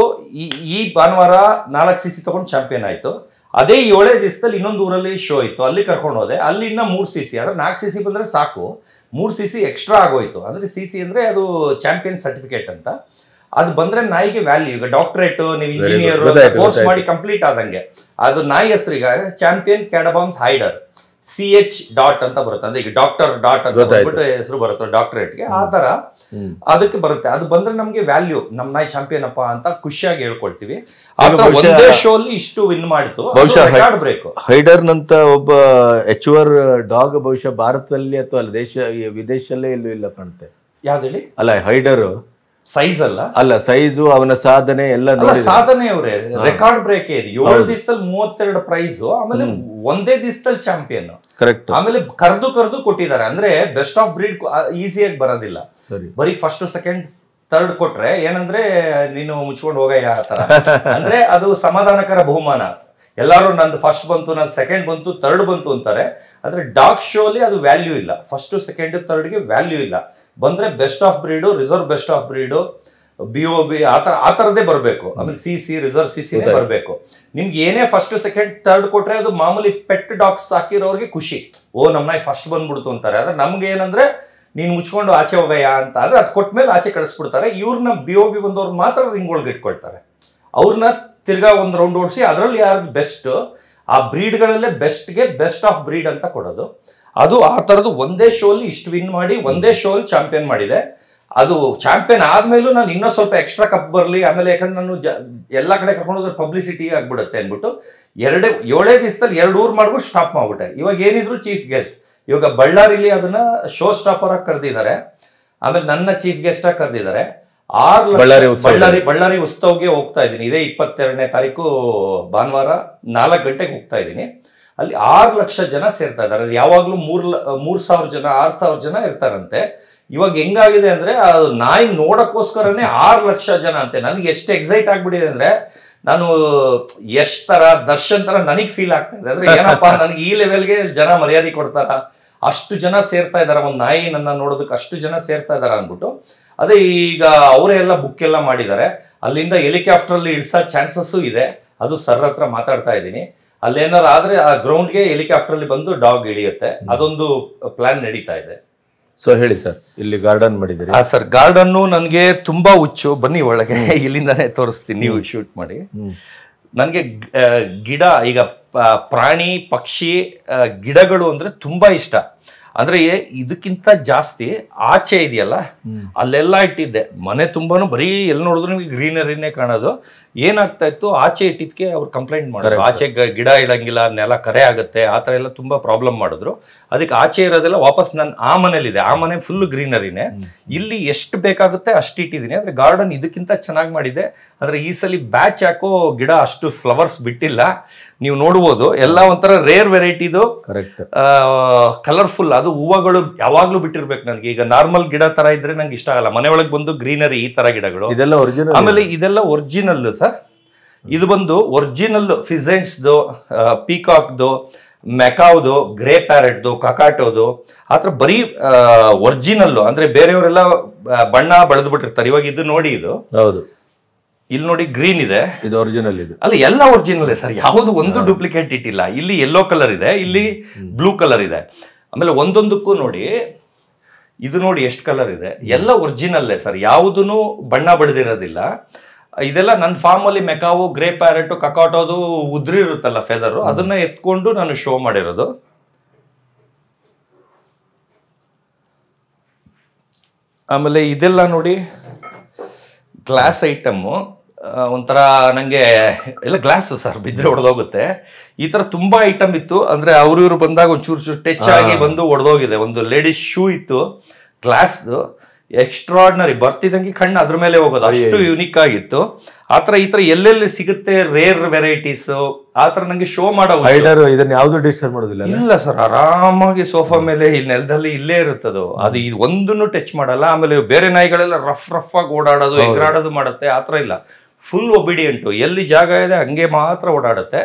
ಈ ಭಾನುವಾರ 4 CC ತಗೊಂಡು ಚಾಂಪಿಯನ್ ಆಯಿತು. ಅದೇ 7ನೇ ದಿವಸದಲ್ಲಿ ಇನ್ನೊಂದು ಊರಲ್ಲಿ ಶೋ ಇತ್ತು, ಅಲ್ಲಿ ಕರ್ಕೊಂಡು ಹೋದೆ. ಅಲ್ಲಿಂದ 3cc ಅಂದರೆ 4cc ಬಂದರೆ ಸಾಕು, 3cc ಎಕ್ಸ್ಟ್ರಾ ಆಗೋಯ್ತು. ಅಂದರೆ ಸಿಸಿ ಅಂದರೆ ಅದು ಚಾಂಪಿಯನ್ ಸರ್ಟಿಫಿಕೇಟ್ ಅಂತ, ಅದು ಬಂದರೆ ನಾಯಿಗೆ ವ್ಯಾಲ್ಯೂ. ಈಗ ಡಾಕ್ಟ್ರೇಟ್ ನೀವು ಇಂಜಿನಿಯರ್ ಕೋರ್ಸ್ ಮಾಡಿ ಕಂಪ್ಲೀಟ್ ಆದಂಗೆ ಅದು ನಾಯಿ ಹೆಸರಿಗ ಚಾಂಪಿಯನ್ ಕ್ಯಾಡಬಾಮ್ಸ್ ಹೈಡರ್ CH. ಅಂತ ಬರುತ್ತೆ. ಅಂದ್ರೆ ಈಗ ಡಾಕ್ಟರ್ ಡಾಟ್ ಅಂತ ಹೇಳ್ಬಿಟ್ಟು ಹೆಸರು ಬರುತ್ತೆ ಡಾಕ್ಟರೇಟ್ಗೆ, ಆ ತರ ಅದಕ್ಕೆ ಬರುತ್ತೆ. ಅದು ಬಂದ್ರೆ ನಮ್ಗೆ ವ್ಯಾಲ್ಯೂ, ನಮ್ ನಾಯಿ ಚಾಂಪಿಯನ್ ಅಪ್ಪ ಅಂತ ಖುಷಿಯಾಗಿ ಹೇಳ್ಕೊಳ್ತೀವಿ. ಒಂದೇ ಶೋ ಅಲ್ಲಿ ಇಷ್ಟು ವಿನ್ ಮಾಡಿತು, ರೆಕಾರ್ಡ್ ಬ್ರೇಕ್. ಹೈಡರ್ ನಂತ ಒಬ್ಬ HR ಡಾಗ್ ಬಹುಶಃ ಭಾರತದಲ್ಲಿ ಅಥವಾ ದೇಶ ವಿದೇಶಲ್ಲೇ ಎಲ್ಲೂ ಇಲ್ಲ ಕಾಣುತ್ತೆ. ಯಾವ್ದೇಳಿ ಅಲ್ಲ, ಹೈಡರ್ ಸೈಜ್ ಅಲ್ಲ ಸೈಜು ಅವನ ಸಾಧನೆ ಎಲ್ಲ ಸಾಧನೆ ಅವರೇ ರೆಕಾರ್ಡ್ ಬ್ರೇಕ್ ಇದೆ. 7 ದಿವಸದಲ್ಲಿ 32 ಪ್ರೈಸ್, ಆಮೇಲೆ ಒಂದೇ ದಿವಸದಲ್ಲಿ ಚಾಂಪಿಯನ್. ಕರೆಕ್ಟ್. ಆಮೇಲೆ ಕರ್ದು ಕೊಟ್ಟಿದ್ದಾರೆ. ಅಂದ್ರೆ ಬೆಸ್ಟ್ ಆಫ್ ಬ್ರೀಡ್ ಈಸಿಯಾಗಿ ಬರೋದಿಲ್ಲ, ಬರೀ ಫಸ್ಟ್ ಸೆಕೆಂಡ್ ಥರ್ಡ್ ಕೊಟ್ರೆ ಏನಂದ್ರೆ ನೀನು ಮುಚ್ಕೊಂಡು ಹೋಗಯ್ಯ ಆ ತರ. ಅಂದ್ರೆ ಅದು ಸಮಾಧಾನಕರ ಬಹುಮಾನ. ಎಲ್ಲರೂ ನಂದು ಫಸ್ಟ್ ಬಂತು, ನಂದು ಸೆಕೆಂಡ್ ಬಂತು, ಥರ್ಡ್ ಬಂತು ಅಂತಾರೆ. ಆದರೆ ಡಾಗ್ ಶೋಲಿ ಅದು ವ್ಯಾಲ್ಯೂ ಇಲ್ಲ, ಫಸ್ಟು ಸೆಕೆಂಡು ಥರ್ಡ್ಗೆ ವ್ಯಾಲ್ಯೂ ಇಲ್ಲ. ಬಂದರೆ best of breed, reserve best of breed, BOB ಆ ಥರದ್ದೇ ಬರಬೇಕು. ಆಮೇಲೆ CC ರಿಸರ್ವ್ CCನೇ ಬರಬೇಕು. ನಿಮ್ಗೆ ಏನೇ ಫಸ್ಟ್ ಸೆಕೆಂಡ್ ಥರ್ಡ್ ಕೊಟ್ರೆ ಅದು ಮಾಮೂಲಿ ಪೆಟ್ ಡಾಗ್ಸ್ ಹಾಕಿರೋರಿಗೆ ಖುಷಿ, ಓ ನಮ್ಮನ್ನ ಫಸ್ಟ್ ಬಂದ್ಬಿಡ್ತು ಅಂತಾರೆ. ಆದರೆ ನಮ್ಗೆ ಏನಂದ್ರೆ ನೀನು ಮುಚ್ಕೊಂಡು ಆಚೆ ಹೋಗಯ್ಯ ಅಂತ. ಆದರೆ ಅದು ಕೊಟ್ಟ ಮೇಲೆ ಆಚೆ ಕಳಿಸ್ಬಿಡ್ತಾರೆ. ಇವ್ರನ್ನ BOB ಬಂದವ್ರು ಮಾತ್ರ ರಿಂಗ್ ಒಳಗೆ ಇಟ್ಕೊಳ್ತಾರೆ. ಅವ್ರನ್ನ ತಿರ್ಗಾ ಒಂದು ರೌಂಡ್ ಓಡಿಸಿ ಅದರಲ್ಲಿ ಯಾರು ಬೆಸ್ಟ್, ಆ ಬ್ರೀಡ್ಗಳಲ್ಲೇ ಬೆಸ್ಟ್ಗೆ ಬೆಸ್ಟ್ ಆಫ್ ಬ್ರೀಡ್ ಅಂತ ಕೊಡೋದು. ಅದು ಆ ಥರದ್ದು ಒಂದೇ ಶೋಲ್ಲಿ ಇಷ್ಟು ವಿನ್ ಮಾಡಿ ಒಂದೇ ಶೋಲ್ಲಿ ಚಾಂಪಿಯನ್ ಮಾಡಿದೆ. ಅದು ಚಾಂಪಿಯನ್ ಆದಮೇಲೂ ನಾನು ಇನ್ನೂ ಸ್ವಲ್ಪ ಎಕ್ಸ್ಟ್ರಾ ಕಪ್ ಬರಲಿ, ಆಮೇಲೆ ಯಾಕಂದ್ರೆ ನಾನು ಎಲ್ಲ ಕಡೆ ಕರ್ಕೊಂಡು ಹೋದ್ರೆ ಪಬ್ಲಿಸಿಟಿ ಆಗ್ಬಿಡುತ್ತೆ ಅಂದ್ಬಿಟ್ಟು 7 ದಿವಸದಲ್ಲಿ 2 ಊರು ಮಾಡ್ಬಿಟ್ಟು ಸ್ಟಾಪ್ ಮಾಡಿಬಿಟ್ಟೆ. ಇವಾಗ ಏನಿದ್ರು ಚೀಫ್ ಗೆಸ್ಟ್. ಇವಾಗ ಬಳ್ಳಾರಿಲಿ ಅದನ್ನು ಶೋ ಸ್ಟಾಪರ್ ಆಗಿ ಕರೆದಿದ್ದಾರೆ, ಆಮೇಲೆ ನನ್ನ ಚೀಫ್ ಗೆಸ್ಟ್ ಆಗಿ ಕರೆದಿದ್ದಾರೆ. 6 ಲಕ್ಷ ಬಳ್ಳಾರಿ ಉತ್ಸವಕ್ಕೆ ಹೋಗ್ತಾ ಇದ್ದೀನಿ. ಇದೇ 22ನೇ ತಾರೀಕು ಭಾನುವಾರ 4 ಗಂಟೆಗೆ ಹೋಗ್ತಾ ಇದ್ದೀನಿ. ಅಲ್ಲಿ 6 ಲಕ್ಷ ಜನ ಸೇರ್ತಾ ಇದ್ದಾರೆ. ಯಾವಾಗಲೂ 3,000 ಜನ 6,000 ಜನ ಇರ್ತಾರಂತೆ. ಇವಾಗ ಹೆಂಗಾಗಿದೆ ಅಂದ್ರೆ ಅದು ನಾಯಿ ನೋಡಕ್ಕೋಸ್ಕರನೇ 6 ಲಕ್ಷ ಜನ ಅಂತೆ. ನನಗೆ ಎಷ್ಟು ಎಕ್ಸೈಟ್ ಆಗ್ಬಿಟ್ಟಿದೆ ಅಂದ್ರೆ ನಾನು ಎಷ್ಟ್ ತರ ದರ್ಶನ್ ತರ ನನಗೆ ಫೀಲ್ ಆಗ್ತಾ ಇದೆ. ಅಂದ್ರೆ ಏನಪ್ಪಾ ನನಗೆ ಈ ಲೆವೆಲ್ಗೆ ಜನ ಮರ್ಯಾದೆ ಕೊಡ್ತಾರ, ಅಷ್ಟು ಜನ ಸೇರ್ತಾ ಇದಾರ, ಒಂದು ನಾಯಿ ನನ್ನ ನೋಡೋದಕ್ಕೆ ಅಷ್ಟು ಜನ ಸೇರ್ತಾ ಇದಾರ ಅಂದ್ಬಿಟ್ಟು. ಅದೇ ಈಗ ಅವರೇ ಎಲ್ಲ ಬುಕ್ ಎಲ್ಲ ಮಾಡಿದ್ದಾರೆ. ಅಲ್ಲಿಂದ ಹೆಲಿಕಾಪ್ಟರ್ ಅಲ್ಲಿ ಇಳಿಸೋ ಚಾನ್ಸಸ್ಸು ಇದೆ. ಅದು ಸರ್ ಹತ್ರ ಮಾತಾಡ್ತಾ ಇದ್ದೀನಿ. ಅಲ್ಲೇನಾರು ಆದ್ರೆ ಆ ಗ್ರೌಂಡ್ಗೆ ಹೆಲಿಕಾಪ್ಟರ್ ಅಲ್ಲಿ ಬಂದು ಡಾಗ್ ಇಳಿಯುತ್ತೆ. ಅದೊಂದು ಪ್ಲಾನ್ ನಡೀತಾ ಇದೆ. ಸೊ ಹೇಳಿ ಸರ್, ಇಲ್ಲಿ ಗಾರ್ಡನ್ ಮಾಡಿದ್ದೀರಿ? ಹಾ ಸರ್, ಗಾರ್ಡನ್ನು ನನಗೆ ತುಂಬಾ ಹುಚ್ಚು. ಬನ್ನಿ ಒಳಗೆ, ಇಲ್ಲಿಂದಾನೇ ತೋರಿಸ್ತೀನಿ, ನೀವು ಶೂಟ್ ಮಾಡಿ. ನನಗೆ ಗಿಡ, ಈಗ ಪ್ರಾಣಿ ಪಕ್ಷಿ ಗಿಡಗಳು ಅಂದ್ರೆ ತುಂಬಾ ಇಷ್ಟ. ಅಂದ್ರೆ ಇದಕ್ಕಿಂತ ಜಾಸ್ತಿ ಆಚೆ ಇದೆಯಲ್ಲ ಅಲ್ಲೆಲ್ಲ ಇಟ್ಟಿದ್ದೆ. ಮನೆ ತುಂಬಾನು ಬರೀ ಎಲ್ಲಿ ನೋಡಿದ್ರು ನಿಮಗೆ ಗ್ರೀನರಿನೇ ಕಾಣೋದು. ಏನಾಗ್ತಾ ಇತ್ತು, ಆಚೆ ಇಟ್ಟಿದ್ಕೆ ಅವ್ರು ಕಂಪ್ಲೇಂಟ್ ಮಾಡಿದ್ರು, ಆಚೆ ಗಿಡ ಇಡಂಗಿಲ್ಲ, ನೆಲ ಕರೆ ಆಗುತ್ತೆ, ಆ ಥರ ಎಲ್ಲ ತುಂಬಾ ಪ್ರಾಬ್ಲಮ್ ಮಾಡಿದ್ರು. ಅದಕ್ಕೆ ಆಚೆ ಇರೋದೆಲ್ಲ ವಾಪಸ್ ನಾನು ಆ ಮನೇಲಿದೆ. ಆ ಮನೆ ಫುಲ್ ಗ್ರೀನರಿನೇ. ಇಲ್ಲಿ ಎಷ್ಟು ಬೇಕಾಗುತ್ತೆ ಅಷ್ಟು ಇಟ್ಟಿದ್ದೀನಿ. ಅಂದ್ರೆ ಗಾರ್ಡನ್ ಇದಕ್ಕಿಂತ ಚೆನ್ನಾಗಿ ಮಾಡಿದೆ. ಆದ್ರೆ ಈ ಸಲ ಬ್ಯಾಚ್ ಹಾಕೋ ಗಿಡ ಅಷ್ಟು ಫ್ಲವರ್ಸ್ ಬಿಟ್ಟಿಲ್ಲ. ನೀವು ನೋಡ್ಬೋದು ಎಲ್ಲ ಒಂಥರ ರೇರ್ ವೆರೈಟಿದು, ಕಲರ್ಫುಲ್. ಅದು ಹೂವುಗಳು ಯಾವಾಗ್ಲೂ ಬಿಟ್ಟಿರ್ಬೇಕು ನನಗೆ. ಈಗ ನಾರ್ಮಲ್ ಗಿಡ ತರ ಇದ್ರೆ ನಂಗೆ ಇಷ್ಟ ಆಗಲ್ಲ. ಮನೆ ಒಳಗೆ ಬಂದು ಗ್ರೀನರಿ ಈ ತರ ಗಿಡಗಳು. ಆಮೇಲೆ ಇದೆಲ್ಲ ಒರಿಜಿನಲ್ ಸರ್. ಇದು ಬಂದು ಒರಿಜಿನಲ್ ಫಿಸೆಂಟ್ಸ್ದು, ಪೀಕಾಕ್ದು, ಮೆಕಾವ್ದು, ಗ್ರೇ ಪ್ಯಾರೆಟ್ದು, ಕಕಾಟೋದು, ಆ ಥರ ಬರೀ ಒರಿಜಿನಲ್ಲು. ಅಂದ್ರೆ ಬೇರೆಯವರೆಲ್ಲ ಬಣ್ಣ ಬಳಿದು ಬಿಟ್ಟಿರ್ತಾರೆ. ಇವಾಗ ಇದು ನೋಡಿ, ಇದು ಹೌದು, ಇಲ್ಲಿ ನೋಡಿ ಗ್ರೀನ್ ಇದೆ, ಇದು ಒರಿಜಿನಲ್. ಇದು ಅಲ್ಲ, ಎಲ್ಲ ಒರಿಜಿನಲ್ ಸರ್, ಯಾವುದು ಒಂದು ಡೂಪ್ಲಿಕೇಟ್ ಇಟ್ಟಿಲ್ಲ. ಇಲ್ಲಿ ಯೆಲ್ಲೋ ಕಲರ್ ಇದೆ, ಇಲ್ಲಿ ಬ್ಲೂ ಕಲರ್ ಇದೆ. ಆಮೇಲೆ ಒಂದೊಂದಕ್ಕೂ ನೋಡಿ, ಇದು ನೋಡಿ ಎಷ್ಟು ಕಲರ್ ಇದೆ. ಎಲ್ಲ ಒರಿಜಿನಲ್ಲೇ ಸರ್, ಯಾವುದೂ ಬಣ್ಣ ಬಳಿದಿರೋದಿಲ್ಲ. ಇದೆಲ್ಲ ನನ್ನ ಫಾರ್ಮಲ್ಲಿ ಮೆಕಾವು, ಗ್ರೇ ಪ್ಯಾರೆಟು, ಕಕಾಟೋದು ಉದ್ರಿರುತ್ತಲ್ಲ ಫೆದರು, ಅದನ್ನ ಎತ್ಕೊಂಡು ನಾನು ಶೋ ಮಾಡಿರೋದು. ಆಮೇಲೆ ಇದೆಲ್ಲ ನೋಡಿ ಗ್ಲಾಸ್ ಐಟಮ್ಮು, ಒಂಥರ ನನಗೆ ಎಲ್ಲ ಗ್ಲಾಸ್ ಸರ್, ಬಿದ್ದರೆ ಒಡೆದೋಗುತ್ತೆ. ಈ ಥರ ತುಂಬಾ ಐಟಮ್ ಇತ್ತು. ಅಂದರೆ ಅವರು ಇವರು ಬಂದಾಗ ಒಂಚೂರು ಟೆಚ್ ಆಗಿ ಬಂದು ಒಡೆದೋಗಿದೆ. ಒಂದು ಲೇಡೀಸ್ ಶೂ ಇತ್ತು ಗ್ಲಾಸ್ದು, ಎಕ್ಸ್ಟ್ರಾರ್ಡಿನರಿ, ಬರ್ತಿದ್ದಂಗೆ ಕಣ್ಣು ಅದ್ರ ಮೇಲೆ ಹೋಗೋದು, ಅಷ್ಟು ಯುನೀಕ್ ಆಗಿತ್ತು. ಆ ಥರ ಈ ಥರ ಎಲ್ಲೆಲ್ಲಿ ಸಿಗುತ್ತೆ ರೇರ್ ವೆರೈಟೀಸು, ಆ ಥರ ನನಗೆ ಶೋ ಮಾಡೋ ಇದನ್ನ ಯಾವುದು ಡಿಸ್ಟರ್ಬ್ ಮಾಡೋದಿಲ್ಲ. ಇಲ್ಲ ಸರ್, ಆರಾಮಾಗಿ ಸೋಫಾ ಮೇಲೆ ಈ ನೆಲದಲ್ಲಿ ಇಲ್ಲೇ ಇರುತ್ತದು. ಅದು ಇದು ಒಂದನ್ನು ಟಚ್ ಮಾಡಲ್ಲ. ಆಮೇಲೆ ಬೇರೆ ನಾಯಿಗಳೆಲ್ಲ ರಫ್ ಆಗಿ ಓಡಾಡೋದು, ಎಗರಾಡೋದು ಮಾಡುತ್ತೆ, ಆ ಥರ ಇಲ್ಲ. ಫುಲ್ ಒಬಿಡಿಯಂಟು, ಎಲ್ಲಿ ಜಾಗ ಇದೆ ಹಂಗೆ ಮಾತ್ರ ಓಡಾಡುತ್ತೆ.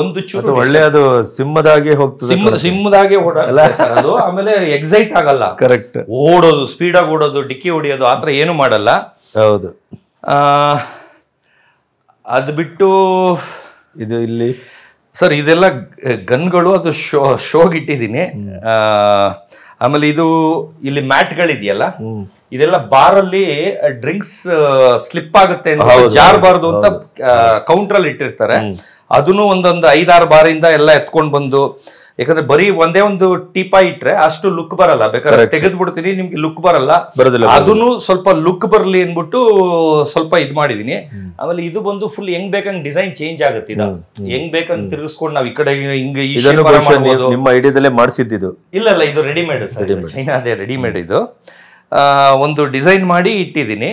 ಒಂದು ಚೂರು ಒಳ್ಳೆಯದು, ಸಿಂಹದಾಗೆ ಹೋಗ್ತದೆ, ಸಿಂಹದಾಗೆ ಓಡಲ್ಲ ಸರ್ ಅದು. ಆಮೇಲೆ ಎಕ್ಸೈಟ್ ಆಗಲ್ಲ. ಕರೆಕ್ಟ್. ಓಡೋದು, ಸ್ಪೀಡಾಗಿ ಓಡೋದು, ಡಿಕ್ಕಿ ಹೊಡಿಯೋದು, ಆ ಥರ ಏನು ಮಾಡಲ್ಲ. ಹೌದು. ಅದು ಬಿಟ್ಟು ಇದು ಇಲ್ಲಿ ಸರ್ ಇದೆಲ್ಲ ಗನ್ಗಳು ಅದು ಶೋಗೆ ಇಟ್ಟಿದ್ದೀನಿ. ಆಮೇಲೆ ಇದು ಇಲ್ಲಿ ಮ್ಯಾಟ್ಗಳಿದೆಯಲ್ಲ ಇದೆಲ್ಲ ಬಾರಲ್ಲಿ ಡ್ರಿಂಕ್ಸ್ ಸ್ಲಿಪ್ ಆಗುತ್ತೆ ಅಂತ ಜಾರಬಾರದು ಅಂತ ಕೌಂಟ್ರಲ್ಲಿ ಇಟ್ಟಿರ್ತಾರೆ. ಅದನ್ನು ಒಂದೊಂದು 5-6 ಬಾರಿಂದ ಎಲ್ಲ ಎತ್ಕೊಂಡು ಬಂದು, ಯಾಕಂದ್ರೆ ಬರೀ ಒಂದೇ ಒಂದು ಟೀಪಾ ಇಟ್ರೆ ಅಷ್ಟು ಲುಕ್ ಬರಲ್ಲ, ಬೇಕಾದ್ರೆ ತೆಗೆದು ಬಿಡ್ತೀನಿ ನಿಮ್ಗೆ ಲುಕ್ ಬರಲ್ಲ, ಅದನ್ನು ಸ್ವಲ್ಪ ಲುಕ್ ಬರಲಿ ಅನ್ಬಿಟ್ಟು ಸ್ವಲ್ಪ ಇದ್ ಮಾಡಿದೀನಿ. ಆಮೇಲೆ ಇದು ಬಂದು ಫುಲ್ ಹೆಂಗ್ ಬೇಕಂಗ್ ಡಿಸೈನ್ ಚೇಂಜ್ ಆಗುತ್ತೆ, ಇದು ಹೆಂಗ್ ಬೇಕಂಗ್ ತಿರ್ಗಿಸ್ಕೊಂಡು ನಾವ್ ಈ ಕಡೆ ಹಿಂಗೆ ನಿಮ್ಮ ಐಡಿಯಾದಲ್ಲೇ ಮಾಡಿಸಿದ್ದು ಇಲ್ಲ ಇಲ್ಲ ಇದು ರೆಡಿಮೇಡ್ ಸರ್, ಅದೇ ರೆಡಿಮೇಡ್ ಇದು ಒಂದು ಡಿಸೈನ್ ಮಾಡಿ ಇಟ್ಟಿದ್ದೀನಿ.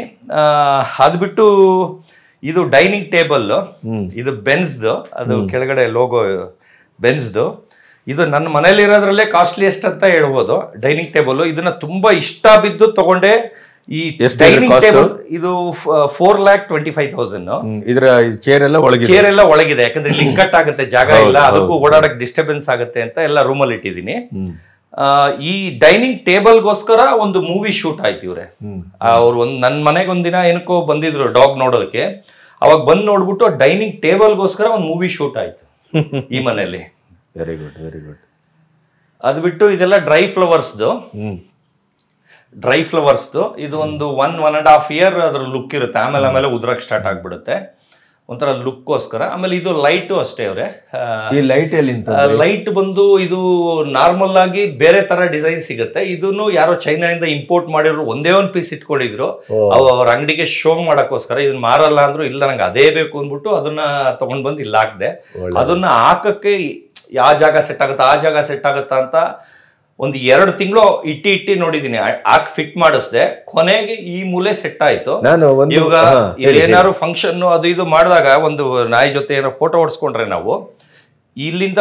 ಅದ್ಬಿಟ್ಟು ಇದು ಡೈನಿಂಗ್ ಟೇಬಲ್, ಇದು ಬೆನ್ಸ್ದು, ಅದು ಕೆಳಗಡೆ ಲೋಗೋ ಬೆನ್ಸ್ದು. ಇದು ನನ್ನ ಮನೇಲಿರೋದ್ರಲ್ಲೇ ಕಾಸ್ಟ್ಲಿಯೆಸ್ಟ್ ಅಂತ ಹೇಳ್ಬೋದು ಡೈನಿಂಗ್ ಟೇಬಲ್. ಇದನ್ನ ತುಂಬಾ ಇಷ್ಟ ಬಿದ್ದು ತಗೊಂಡೆ ಈ ಡೈನಿಂಗ್ ಟೇಬಲ್. ಇದು 4,25,000. ಇದರ ಚೇರ್ ಎಲ್ಲ ಒಳಗಿದೆ, ಯಾಕಂದ್ರೆ ಇಲ್ಲಿ ಕಟ್ ಆಗುತ್ತೆ, ಜಾಗ ಇಲ್ಲ, ಅದಕ್ಕೂ ಓಡಾಡಕ್ ಡಿಸ್ಟರ್ಬೆನ್ಸ್ ಆಗುತ್ತೆ ಅಂತ ಎಲ್ಲ ರೂಮಲ್ಲಿ ಇಟ್ಟಿದ್ದೀನಿ. ಈ ಡೈನಿಂಗ್ ಟೇಬಲ್ಗೋಸ್ಕರ ಒಂದು ಮೂವಿ ಶೂಟ್ ಆಯ್ತು. ಇವ್ರೆ ಅವ್ರು ನನ್ನ ಮನೆಗೆ ಒಂದಿನ ಏನಕ್ಕೋ ಬಂದಿದ್ರು ಡಾಗ್ ನೋಡೋದಕ್ಕೆ, ಅವಾಗ ಬಂದು ನೋಡ್ಬಿಟ್ಟು ಆ ಡೈನಿಂಗ್ ಟೇಬಲ್ಗೋಸ್ಕರ ಒಂದು ಮೂವಿ ಶೂಟ್ ಆಯ್ತು ಈ ಮನೆಯಲ್ಲಿ. Very good very good. ಅದು ಬಿಟ್ಟು ಇದೆಲ್ಲ ಡ್ರೈ ಫ್ಲವರ್ಸ್ದು ಇದು ಒಂದು 1-1.5 ಇಯರ್ ಅದ್ರ ಲುಕ್ ಇರುತ್ತೆ, ಆಮೇಲೆ ಉದ್ರಕ್ ಸ್ಟಾರ್ಟ್ ಆಗ್ಬಿಡುತ್ತೆ ಒಂಥರ ಲುಕ್ಕೋಸ್ಕರ. ಆಮೇಲೆ ಇದು ಲೈಟು ಅಷ್ಟೇ ಅವ್ರೆ, ಲೈಟ್ ಬಂದು ಇದು ನಾರ್ಮಲ್ ಆಗಿ ಬೇರೆ ತರ ಡಿಸೈನ್ ಸಿಗುತ್ತೆ. ಇದನ್ನು ಯಾರೋ ಚೈನಾದಿಂದ ಇಂಪೋರ್ಟ್ ಮಾಡಿರೋ ಒಂದೇ ಒಂದು ಪೀಸ್ ಇಟ್ಕೊಂಡಿದ್ರು ಅವ್ರ ಅಂಗಡಿಗೆ ಶೋ ಮಾಡಕ್ಕೋಸ್ಕರ. ಇದನ್ನ ಮಾರಲ್ಲ ಅಂದ್ರು, ಇಲ್ಲ ನಂಗೆ ಅದೇ ಬೇಕು ಅಂದ್ಬಿಟ್ಟು ಅದನ್ನ ತಗೊಂಡ್ ಬಂದು ಇಲ್ಲಿ ಹಾಕ್ದೆ. ಅದನ್ನ ಹಾಕಕ್ಕೆ ಆ ಜಾಗ ಸೆಟ್ ಆಗುತ್ತಾ ಅಂತ ಒಂದು 2 ತಿಂಗಳು ಇಟ್ಟಿ ನೋಡಿದೀನಿ, ಆಕ್ ಫಿಟ್ ಮಾಡಿಸ್ದೆ. ಕೊನೆಗೆ ಈ ಮೂಲೆ ಸೆಟ್ ಆಯ್ತು. ಇವಾಗ ಏನಾದ್ರು ಫಂಕ್ಷನ್ ಅದು ಇದು ಮಾಡಿದಾಗ ಒಂದು ನಾಯಿ ಜೊತೆ ಏನೋ ಫೋಟೋ ಹೊಡ್ಸ್ಕೊಂಡ್ರೆ, ನಾವು ಇಲ್ಲಿಂದ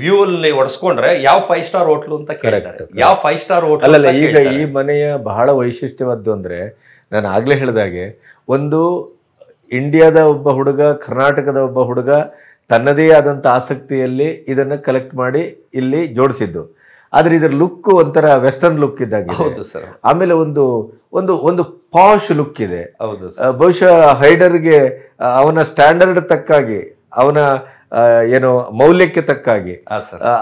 ವ್ಯೂ ಅಲ್ಲಿ ಹೊಡ್ಸ್ಕೊಂಡ್ರೆ ಯಾವ 5 ಸ್ಟಾರ್ ಹೋಟ್ಲು ಅಂತ ಕೇಳಿದ್ದಾರೆ, ಯಾವ 5 ಸ್ಟಾರ್ ಹೋಟ್ಲ್ ಅಲ್ಲ. ಈಗ ಈ ಮನೆಯ ಬಹಳ ವೈಶಿಷ್ಟ್ಯವಾದ್ದು ಅಂದ್ರೆ, ನಾನು ಆಗ್ಲೇ ಹೇಳಿದಾಗೆ, ಒಂದು ಇಂಡಿಯಾದ ಒಬ್ಬ ಹುಡುಗ, ಕರ್ನಾಟಕದ ಒಬ್ಬ ಹುಡುಗ ತನ್ನದೇ ಆದಂಥ ಆಸಕ್ತಿಯಲ್ಲಿ ಇದನ್ನು ಕಲೆಕ್ಟ್ ಮಾಡಿ ಇಲ್ಲಿ ಜೋಡಿಸಿದ್ದು. ಆದರೆ ಇದರ ಲುಕ್ ಒಂಥರ ವೆಸ್ಟರ್ನ್ ಲುಕ್ ಇದ್ದಾಗ, ಆಮೇಲೆ ಒಂದು ಒಂದು ಒಂದು ಪಾಶ್ ಲುಕ್ ಇದೆ. ಬಹುಶಃ ಹೈಡರ್ಗೆ ಅವನ ಸ್ಟ್ಯಾಂಡರ್ಡ್ ತಕ್ಕಾಗಿ, ಅವನ ಏನು ಮೌಲ್ಯಕ್ಕೆ ತಕ್ಕಾಗಿ,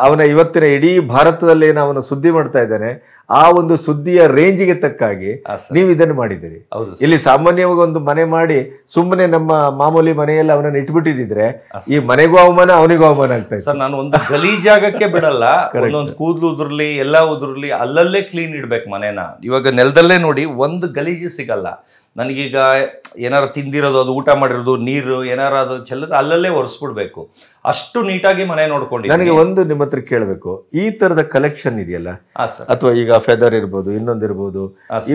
ಅವನ ಇವತ್ತಿನ ಇಡೀ ಭಾರತದಲ್ಲಿ ಏನು ಅವನು ಸುದ್ದಿ ಮಾಡ್ತಾ ಇದ್ದಾನೆ, ಆ ಒಂದು ಸುದ್ದಿಯ ರೇಂಜಿಗೆ ತಕ್ಕಾಗಿ ನೀವು ಇದನ್ನು ಮಾಡಿದ್ದೀರಿ. ಇಲ್ಲಿ ಸಾಮಾನ್ಯವಾಗಿ ಒಂದು ಮನೆ ಮಾಡಿ ಸುಮ್ಮನೆ ನಮ್ಮ ಮಾಮೂಲಿ ಮನೆಯಲ್ಲಿ ಅವನನ್ನು ಇಟ್ಬಿಟ್ಟಿದ್ರೆ ಈ ಮನೆಗೂ ಅವಮಾನ ಅವನಿಗೂ ಅವಮಾನ ಆಗ್ತಾ ಇದೆ. ನಾನು ಒಂದು ಗಲೀಜ್ ಜಾಗಕ್ಕೆ ಬಿಡಲ್ಲ, ಒಂದೊಂದು ಕೂದಲು ಉದುರ್ಲಿ ಎಲ್ಲ ಉದುರ್ಲಿ ಅಲ್ಲಲ್ಲೇ ಕ್ಲೀನ್ ಇಡ್ಬೇಕು ಮನೇನ. ಇವಾಗ ನೆಲದಲ್ಲೇ ನೋಡಿ ಒಂದು ಗಲೀಜು ಸಿಗಲ್ಲ. ನನಗೀಗ ಏನಾರು ತಿಂದಿರೋದು, ಅದು ಊಟ ಮಾಡಿರೋದು, ನೀರು ಏನಾರು ಅದು ಚೆಲ್ಲೋದು ಅಲ್ಲಲ್ಲೇ ಒರೆಸ್ಬಿಡ್ಬೇಕು, ಅಷ್ಟು ನೀಟಾಗಿ ಮನೆ ನೋಡ್ಕೊಂಡು. ನನಗೆ ಒಂದು ನಿಮ್ಮ ಹತ್ರ ಕೇಳಬೇಕು, ಈ ತರದ ಕಲೆಕ್ಷನ್ ಇದೆಯಲ್ಲ, ಅಥವಾ ಈಗ ಫೆದರ್ ಇರ್ಬೋದು, ಇನ್ನೊಂದಿರ್ಬೋದು,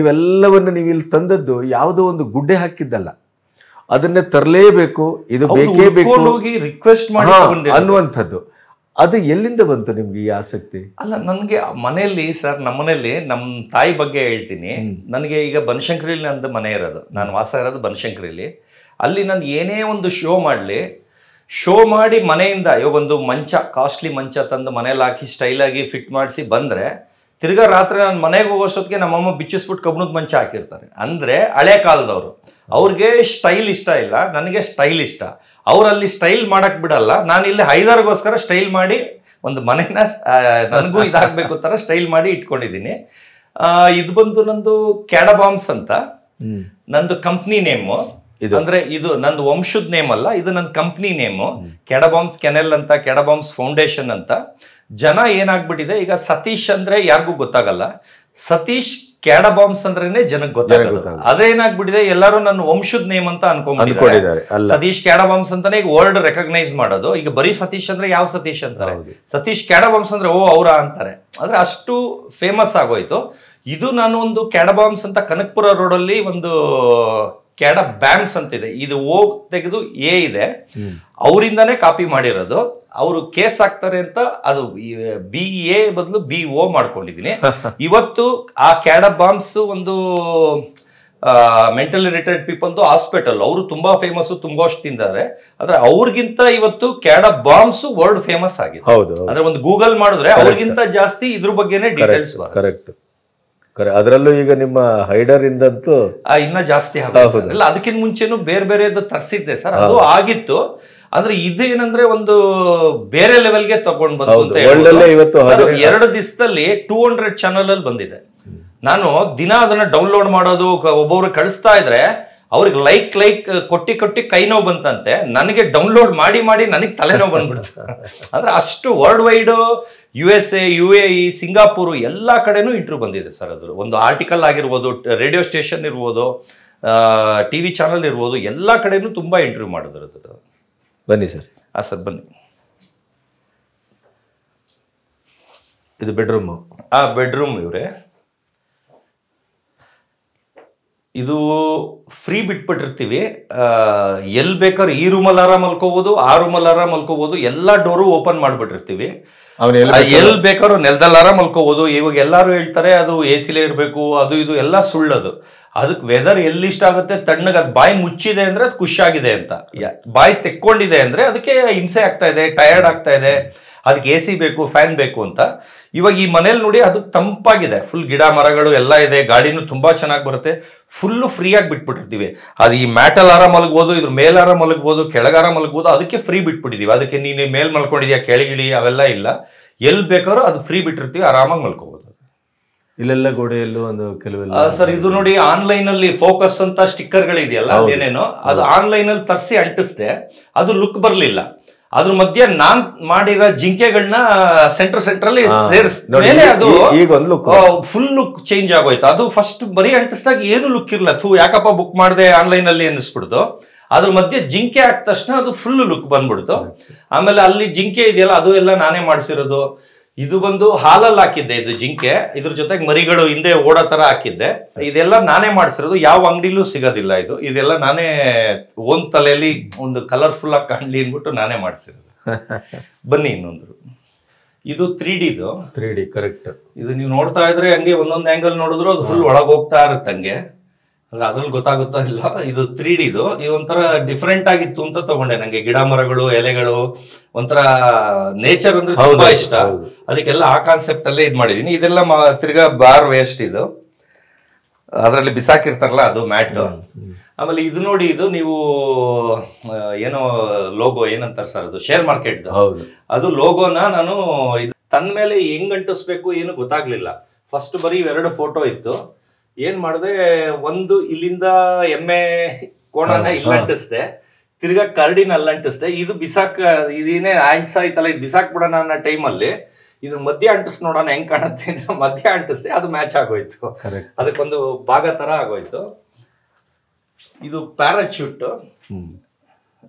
ಇವೆಲ್ಲವನ್ನು ನೀವು ಇಲ್ಲಿ ತಂದದ್ದು ಯಾವುದೋ ಒಂದು ಗುಡ್ಡೆ ಹಾಕಿದ್ದಲ್ಲ, ಅದನ್ನೇ ತರಲೇಬೇಕು, ಇದು ಬೇಕೇ ಬೇಕು ರಿಕ್ವೆಸ್ಟ್ ಮಾಡಿ ಅನ್ನುವಂಥದ್ದು, ಅದು ಎಲ್ಲಿಂದ ಬಂತು ನಿಮ್ಗೆ ಈ ಆಸಕ್ತಿ? ಅಲ್ಲ, ನನಗೆ ಮನೆಯಲ್ಲಿ ಸರ್, ನಮ್ಮನೇಲಿ ನಮ್ಮ ತಾಯಿ ಬಗ್ಗೆ ಹೇಳ್ತೀನಿ. ನನಗೆ ಈಗ ಬನಶಂಕರಿಲಿ ನಂದು ಮನೆ ಇರೋದು, ನಾನು ವಾಸ ಇರೋದು ಬನಶಂಕರಿಲಿ. ಅಲ್ಲಿ ನಾನು ಏನೇ ಒಂದು ಶೋ ಮಾಡಿ ಮನೆಯಿಂದ ಇವಾಗೊಂದು ಮಂಚ, ಕಾಸ್ಟ್ಲಿ ಮಂಚ ತಂದು ಮನೇಲಿ ಹಾಕಿ ಸ್ಟೈಲಾಗಿ ಫಿಟ್ ಮಾಡಿಸಿ ಬಂದರೆ, ತಿರ್ಗಾ ರಾತ್ರಿ ನಾನು ಮನೆಗೆ ಹೋಗೋಷ್ಟೊತ್ತಿಗೆ ನಮ್ಮಮ್ಮ ಬಿಚ್ಚಿಸ್ಬಿಟ್ಟು ಕಬ್ಬಿಣದ ಮಂಚ ಹಾಕಿರ್ತಾರೆ. ಅಂದರೆ ಹಳೆ ಕಾಲದವರು, ಅವ್ರಿಗೆ ಸ್ಟೈಲ್ ಇಷ್ಟ ಇಲ್ಲ, ನನಗೆ ಸ್ಟೈಲ್ ಇಷ್ಟ. ಅವರಲ್ಲಿ ಸ್ಟೈಲ್ ಮಾಡೋಕ್ಕೆ ಬಿಡಲ್ಲ, ನಾನು ಇಲ್ಲಿ ಹೈದರ್ಗೋಸ್ಕರ ಸ್ಟೈಲ್ ಮಾಡಿ ಒಂದು ಮನೇನ ನನಗೂ ಇದಾಗಬೇಕು ಥರ ಸ್ಟೈಲ್ ಮಾಡಿ ಇಟ್ಕೊಂಡಿದ್ದೀನಿ. ಇದು ಬಂದು ನಂದು ಕ್ಯಾಡಬಾಮ್ಸ್ ಅಂತ ನಂದು ಕಂಪ್ನಿ ನೇಮು. ಅಂದ್ರೆ ಇದು ನಂದು ವಂಶದ ನೇಮ್ ಅಲ್ಲ, ಇದು ನನ್ನ ಕಂಪ್ನಿ ನೇಮು, ಕ್ಯಾಡಬಾಮ್ಸ್ ಕೆನೆಲ್ ಅಂತ, ಕ್ಯಾಡಬಾಮ್ಸ್ ಫೌಂಡೇಶನ್ ಅಂತ. ಜನ ಏನಾಗ್ಬಿಟ್ಟಿದೆ ಈಗ, ಸತೀಶ್ ಅಂದ್ರೆ ಯಾರಿಗೂ ಗೊತ್ತಾಗಲ್ಲ, ಸತೀಶ್ ಕ್ಯಾಡಬಾಮ್ಸ್ ಅಂದ್ರೇನೆ ಜನಕ್ಕೆ ಗೊತ್ತಾಗಲ್ಲ. ಅದೇನಾಗ್ಬಿಟ್ಟಿದೆ, ಎಲ್ಲರೂ ನನ್ನ ವಂಶದ ನೇಮ್ ಅಂತ ಅನ್ಕೊಂಡಿದ್ದಾರೆ. ಸತೀಶ್ ಕ್ಯಾಡಬಾಮ್ಸ್ ಅಂತಾನೆ ಈಗ ವರ್ಲ್ಡ್ ರೆಕಗ್ನೈಸ್ ಮಾಡೋದು. ಈಗ ಬರೀ ಸತೀಶ್ ಅಂದ್ರೆ ಯಾವ ಸತೀಶ್ ಅಂತಾರೆ, ಸತೀಶ್ ಕ್ಯಾಡಬಾಮ್ಸ್ ಅಂದ್ರೆ ಓ ಅವರ ಅಂತಾರೆ. ಅಂದ್ರೆ ಅಷ್ಟು ಫೇಮಸ್ ಆಗೋಯ್ತು ಇದು. ನಾನು ಒಂದು ಕ್ಯಾಡಬಾಮ್ಸ್ ಅಂತ ಕನಕಪುರ ರೋಡಲ್ಲಿ ಒಂದು ಕ್ಯಾಡ ಬ್ಯಾಂಕ್ಸ್ ಅಂತ ಇದೆ, ಇದು ಓ ತೆಗೆದು ಎ ಇದೆ, ಅವರಿಂದಾನೇ ಕಾಪಿ ಮಾಡಿರೋದು. ಅವರು ಕೇಸ್ ಹಾಕ್ತಾರೆ ಅಂತ ಅದು BA ಬದಲು BO ಮಾಡ್ಕೊಂಡಿದ್ದೀನಿ. ಇವತ್ತು ಆ ಕ್ಯಾಡಬಾಮ್ಸ್ ಒಂದು ಮೆಂಟಲಿ ರಿಟೈರ್ಡ್ ಪೀಪಲ್ದು ಹಾಸ್ಪಿಟಲ್, ಅವರು ತುಂಬಾ ಫೇಮಸ್, ತುಂಬಾ ಅಷ್ಟು ತಿಂದಾರೆ. ಆದ್ರೆ ಅವ್ರಿಗಿಂತ ಇವತ್ತು ಕ್ಯಾಡಬಾಮ್ಸ್ ವರ್ಲ್ಡ್ ಫೇಮಸ್ ಆಗಿದೆ. ಅಂದ್ರೆ ಒಂದು ಗೂಗಲ್ ಮಾಡಿದ್ರೆ ಅವ್ರಿಗಿಂತ ಜಾಸ್ತಿ ಇದ್ರ ಬಗ್ಗೆನೇ ಡೀಟೇಲ್ಸ್. ಕರೆಕ್ಟ್. ಅದರಲ್ಲೂ ಈಗ ನಿಮ್ಮ ಹೈಡರ್ ಇಂದಂತೂ ಇನ್ನ ಜಾಸ್ತಿ. ಅದಕ್ಕಿಂತ ಮುಂಚೆನೂ ಬೇರೆ ಬೇರೆ ತರಿಸಿದ್ದೆ ಸರ್, ಅದು ಆಗಿತ್ತು. ಅಂದ್ರೆ ಇದೇನಂದ್ರೆ ಒಂದು ಬೇರೆ ಲೆವೆಲ್ಗೆ ತಗೊಂಡ್ ಬಂತು ಅಂತ ಹೇಳಿ 2 ದಿವಸದಲ್ಲಿ 200 ಚಾನಲ್ ಅಲ್ಲಿ ಬಂದಿದೆ. ನಾನು ದಿನ ಅದನ್ನ ಡೌನ್ಲೋಡ್ ಮಾಡೋದು ಒಬ್ಬೊಬ್ರು ಕಳಿಸ್ತಾ ಇದ್ರೆ ಅವ್ರಿಗೆ ಲೈಕ್ ಕೊಟ್ಟಿ ಕೊಟ್ಟಿ ಕೈ ನೋವು ಬಂತಂತೆ. ನನಗೆ ಡೌನ್ಲೋಡ್ ಮಾಡಿ ಮಾಡಿ ನನಗೆ ತಲೆನೋವು ಬಂದ್ಬಿಡ್ತು. ಅಂದ್ರೆ ಅಷ್ಟು world wide USA, UAE, Singapore ಎಲ್ಲಾ ಕಡೆನೂ ಇಂಟರ್ವ್ಯೂ ಬಂದಿದೆ ಸರ್. ಅದು ಒಂದು ಆರ್ಟಿಕಲ್ ಆಗಿರ್ಬೋದು, ರೇಡಿಯೋ ಸ್ಟೇಷನ್ ಇರ್ಬೋದು, ಟಿವಿ ಚಾನಲ್ ಇರ್ಬೋದು, ಎಲ್ಲಾ ಕಡೆನೂ ತುಂಬಾ ಇಂಟರ್ವ್ಯೂ ಮಾಡಿದ್ರು. ಬನ್ನಿ ಸರ್. ಹಾ ಸರ್ ಬನ್ನಿ. ಇದು ಬೆಡ್ರೂಮ್. ಆ ಬೆಡ್ರೂಮ್ ಇವ್ರೆ. ಇದು ಫ್ರೀ ಬಿಟ್ಬಿಟ್ಟಿರ್ತೀವಿ. ಎಲ್ಲಿ ಬೇಕಾದ್ರೆ ಈ ರೂಮಲ್ಲಿ ಆರಾಮ್ ಮಲ್ಕೋಬಹುದು, ಆ ರೂಮಲ್ಲಿ ಆರಾಮ್ ಮಲ್ಕೋಬಹುದು, ಎಲ್ಲಾ ಡೋರು ಓಪನ್ ಮಾಡ್ಬಿಟ್ಟಿರ್ತೀವಿ. ಎಲ್ಲಿ ಬೇಕಾದ್ರೂ ನೆಲದಲ್ಲಿ ಆರಾಮ್ ಮಲ್ಕೋಬಹುದು. ಇವಾಗ ಎಲ್ಲಾರು ಹೇಳ್ತಾರೆ ಅದು ಎಸಿಲೇ ಇರಬೇಕು, ಅದು ಇದು ಎಲ್ಲ ಸುಳ್ಳದು. ಅದಕ್ಕೆ ವೆದರ್ ಎಲ್ಲಿಷ್ಟ ಆಗುತ್ತೆ, ತಣ್ಣಗೆ ಅದು ಬಾಯಿ ಮುಚ್ಚಿದೆ ಅಂದ್ರೆ ಅದು ಖುಷಿಯಾಗಿದೆ ಅಂತ, ಬಾಯಿ ತೆಕ್ಕೊಂಡಿದೆ ಅಂದ್ರೆ ಅದಕ್ಕೆ ಹಿಂಸೆ ಆಗ್ತಾ ಇದೆ, ಟಯರ್ಡ್ ಆಗ್ತಾ ಇದೆ, ಅದಕ್ಕೆ ಎಸಿ ಬೇಕು, ಫ್ಯಾನ್ ಬೇಕು ಅಂತ. ಇವಾಗ ಈ ಮನೇಲಿ ನೋಡಿ ಅದು ತಂಪಾಗಿದೆ, ಫುಲ್ ಗಿಡ ಮರಗಳು ಎಲ್ಲ ಇದೆ, ಗಾಳಿನೂ ತುಂಬಾ ಚೆನ್ನಾಗಿ ಬರುತ್ತೆ. ಫುಲ್ಲು ಫ್ರೀ ಆಗಿ ಬಿಟ್ಬಿಟ್ಟಿರ್ತೀವಿ. ಅದು ಈ ಮ್ಯಾಟಲ್ ಆರಾಮ್ ಮಲಗ್ಬೋದು, ಇದ್ರ ಮೇಲಾರ ಮಲಗ್ಬೋದು, ಕೆಳಗಾರ ಮಲಗ್ಬೋದು, ಅದಕ್ಕೆ ಫ್ರೀ ಬಿಟ್ಬಿಟ್ಟಿದೀವಿ. ಅದಕ್ಕೆ ನೀನು ಮೇಲ್ ಮಲ್ಕೊಂಡಿದ್ಯಾ, ಕೆಳಗಿಳಿ ಅವೆಲ್ಲ ಇಲ್ಲ. ಎಲ್ಲಿ ಬೇಕಾದ್ರೂ ಅದು ಫ್ರೀ ಬಿಟ್ಟಿರ್ತೀವಿ, ಆರಾಮಾಗಿ ಮಲ್ಕೋಬಹುದು. ಇಲ್ಲೆಲ್ಲ ಗೋಡೆಯಲ್ಲೂ ಒಂದು ಕೆಲವೆಲ್ಲ ಸರ್. ಇದು ನೋಡಿ ಆನ್ಲೈನ್ ಅಲ್ಲಿ ಫೋಕಸ್ ಅಂತ ಸ್ಟಿಕ್ಕರ್ ಗಳಿದೆಯಲ್ಲ, ಏನೇನೋ ಅದು ಆನ್ಲೈನ್ ಅಲ್ಲಿ ತರಿಸಿ ಅಂಟಿಸ್ದೆ, ಅದು ಲುಕ್ ಬರ್ಲಿಲ್ಲ. ಅದ್ರ ಮಧ್ಯೆ ನಾನ್ ಮಾಡಿರೋ ಜಿಂಕೆಗಳನ್ನ ಸೆಂಟ್ರಲ್ಲಿ ಫುಲ್ ಲುಕ್ ಚೇಂಜ್ ಆಗೋಯ್ತು. ಅದು ಫಸ್ಟ್ ಬರೀ ಅಂಟಿಸಿದಾಗ ಏನು ಲುಕ್ ಇರಲ್ಲ, ಥೂ ಯಾಕಪ್ಪ ಬುಕ್ ಮಾಡಿದೆ ಆನ್ಲೈನ್ ಅಲ್ಲಿ ಅನ್ನಿಸ್ಬಿಡ್ತು. ಅದ್ರ ಮಧ್ಯೆ ಜಿಂಕೆ ಆದ ತಕ್ಷಣ ಅದು ಫುಲ್ ಲುಕ್ ಬಂದ್ಬಿಡ್ತು. ಆಮೇಲೆ ಅಲ್ಲಿ ಜಿಂಕೆ ಇದೆಯಲ್ಲ, ಅದು ಎಲ್ಲ ನಾನೇ ಮಾಡಿಸಿರೋದು. ಇದು ಬಂದು ಹಾಲಲ್ಲಿ ಹಾಕಿದ್ದೆ, ಇದು ಜಿಂಕೆ, ಇದ್ರ ಜೊತೆಗೆ ಮರಿಗಳು ಹಿಂದೆ ಓಡೋ ತರ ಹಾಕಿದ್ದೆ. ಇದೆಲ್ಲ ನಾನೇ ಮಾಡಿಸಿರೋದು, ಯಾವ ಅಂಗಡಿಲೂ ಸಿಗೋದಿಲ್ಲ ಇದು. ಇದೆಲ್ಲ ನಾನೇ ಓನ್ ತಲೆಯಲ್ಲಿ ಒಂದು ಕಲರ್ಫುಲ್ ಆಗಿ ಕಾಣ್ಲಿ ಅಂದ್ಬಿಟ್ಟು ನಾನೇ ಮಾಡಿಸಿರೋದು. ಬನ್ನಿ ಇನ್ನೊಂದು. ಇದು 3Dದು. 3D correct. ಇದು ನೀವು ನೋಡ್ತಾ ಇದ್ರೆ ಹಂಗೆ ಒಂದೊಂದು ಆಂಗಲ್ ನೋಡಿದ್ರು ಅದು ಫುಲ್ ಒಳಗೆ ಹೋಗ್ತಾ ಇರುತ್ತೆ ಹಂಗೆ. ಅಂದ್ರೆ ಅದ್ರಲ್ಲಿ ಗೊತ್ತಾಗುತ್ತಾ ಇಲ್ಲ. ಇದು 3Dದು. ಇದು ಒಂಥರ ಡಿಫ್ರೆಂಟ್ ಆಗಿತ್ತು ಅಂತ ತಗೊಂಡೆ. ನಂಗೆ ಗಿಡ ಮರಗಳು, ಎಲೆಗಳು, ಒಂಥರ ನೇಚರ್ ಅಂದ್ರೆ ತುಂಬಾ ಇಷ್ಟ. ಅದಕ್ಕೆಲ್ಲ ಆ ಕಾನ್ಸೆಪ್ಟ್ ಅಲ್ಲೇ ಇದ್ ಮಾಡಿದೀನಿ. ಇದೆಲ್ಲ ತಿರ್ಗಾ ಬಾರ್ ವೇಸ್ಟ್, ಇದು ಅದ್ರಲ್ಲಿ ಬಿಸಾಕಿರ್ತಾರಲ್ಲ ಅದು ಮ್ಯಾಟ್. ಆಮೇಲೆ ಇದು ನೋಡಿ, ಇದು ನೀವು ಏನೋ ಲೋಗೋ ಏನಂತಾರೆ ಸರ್ ಅದು, ಶೇರ್ ಮಾರ್ಕೆಟ್ ಅದು ಲೋಗೋನ ನಾನು ತನ್ನ ಮೇಲೆ ಹೆಂಗ್ ಅಂಟಿಸ್ಬೇಕು ಏನು ಗೊತ್ತಾಗ್ಲಿಲ್ಲ. ಫಸ್ಟ್ ಬರೀ 2 ಫೋಟೋ ಇತ್ತು. ಏನ್ ಮಾಡಿದೆ, ಒಂದು ಇಲ್ಲಿಂದ ಎಮ್ಮೆ ಕೋಣನ ಇಲ್ಲಿ ಅಂಟಿಸ್ದೆ, ತಿರ್ಗಾ ಕರಡಿನ ಅಲ್ಲಿ ಅಂಟಿಸ್ದೆ. ಇದು ಬಿಸಾಕ್ ಇದೇನೇ ಅಂಟಿಸಾಯ್ತಲ್ಲ, ಇದು ಬಿಸಾಕ್ ಬಿಡೋಣ ಅನ್ನೋ ಟೈಮಲ್ಲಿ ಇದು ಮಧ್ಯ ಅಂಟಿಸ್ ನೋಡೋಣ ಹೆಂಗ್ ಕಾಣುತ್ತೆ ಅಂತ ಮಧ್ಯ ಅಂಟಿಸ್ದೆ, ಅದು ಮ್ಯಾಚ್ ಆಗೋಯ್ತು. ಅದಕ್ಕೊಂದು ಭಾಗ ತರ ಆಗೋಯ್ತು. ಇದು ಪ್ಯಾರಾಚೂಟ್,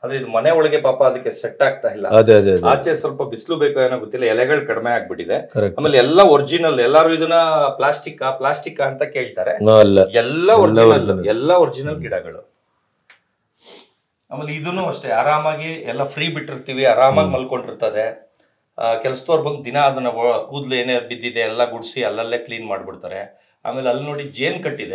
ಆದ್ರೆ ಇದು ಮನೆ ಒಳಗೆ ಪಾಪ ಅದಕ್ಕೆ ಸೆಟ್ ಆಗ್ತಾ ಇಲ್ಲ. ಆಚೆ ಸ್ವಲ್ಪ ಬಿಸಿಲು ಬೇಕೋ ಏನೋ ಗೊತ್ತಿಲ್ಲ, ಎಲೆಗಳು ಕಡಿಮೆ ಆಗ್ಬಿಟ್ಟಿದೆ. ಆಮೇಲೆ ಎಲ್ಲ ಒರಿಜಿನಲ್. ಎಲ್ಲಾರು ಇದನ್ನ ಪ್ಲಾಸ್ಟಿಕ್ ಅಂತ ಕೇಳ್ತಾರೆ, ಎಲ್ಲ ಒರಿಜಿನಲ್ ಗಿಡಗಳು. ಆಮೇಲೆ ಇದನ್ನು ಅಷ್ಟೇ, ಆರಾಮಾಗಿ ಎಲ್ಲ ಫ್ರೀ ಬಿಟ್ಟಿರ್ತೀವಿ, ಆರಾಮಾಗಿ ಮಲ್ಕೊಂಡಿರ್ತದೆ. ಕೆಲಸದವ್ರು ಬಂದು ದಿನ ಅದನ್ನ ಕೂದಲು ಏನೇ ಬಿದ್ದಿದೆ ಎಲ್ಲ ಗುಡಿಸಿ ಅಲ್ಲಲ್ಲೇ ಕ್ಲೀನ್ ಮಾಡ್ಬಿಡ್ತಾರೆ. ಆಮೇಲೆ ಅಲ್ಲಿ ನೋಡಿ ಜೇನ್ ಕಟ್ಟಿದೆ,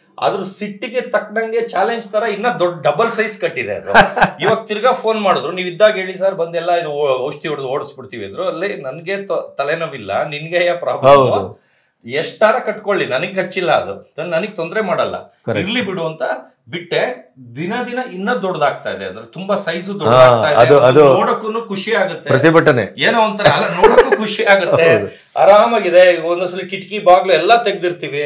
ಅದ್ರ ಸಿಟ್ಟಿಗೆ ತಕ್ಕನಂಗೆ ಚಾಲೆಂಜ್ ತರ ಇನ್ನ ದೊಡ್ಡ ಡಬಲ್ ಸೈಜ್ ಕಟ್ಟಿದೆ ಅದು. ಇವಾಗ ತಿರ್ಗಾ ಫೋನ್ ಮಾಡಿದ್ರು, ನೀವ್ ಇದ್ದಾಗ ಹೇಳಿ ಸರ್, ಬಂದೆಲ್ಲ ಇದು ಔಷಧಿ ಹೊಡೆದು ಓಡಿಸ್ಬಿಡ್ತೀವಿ ಅಂದ್ರು. ಅಲ್ಲಿ ನನ್ಗೆ ತಲೆನೋವಿಲ್ಲ, ನಿನ್ಗೆ ಯಾ ಪ್ರಾಬ್ಲಮ್, ಎಷ್ಟಾರ ಕಟ್ಕೊಳ್ಳಿ, ನನಗ್ ಹಚ್ಚಿಲ್ಲ, ಅದು ನನಗ್ ತೊಂದ್ರೆ ಮಾಡಲ್ಲ, ಇರ್ಲಿ ಬಿಡು ಅಂತ ಬಿಟ್ಟೆ. ದಿನ ದಿನ ಇನ್ನ ದೊಡ್ಡದಾಗ್ತಾ ಇದೆ, ಅಂದ್ರೆ ತುಂಬಾ ಸೈಜು ದೊಡ್ಡದಾಗ್ತಾ ಇದೆ. ನೋಡಕ್ಕೂ ಖುಷಿ ಆಗುತ್ತೆ, ಪ್ರತಿಭಟನೆ ಏನೋ ಒಂಥರ ನೋಡಕ್ಕೂ ಖುಷಿ ಆಗುತ್ತೆ, ಆರಾಮಾಗಿದೆ. ಒಂದೊಂದ್ಸಲಿ ಕಿಟಕಿ ಬಾಗ್ಲು ಎಲ್ಲಾ ತೆಗ್ದಿರ್ತೀವಿ,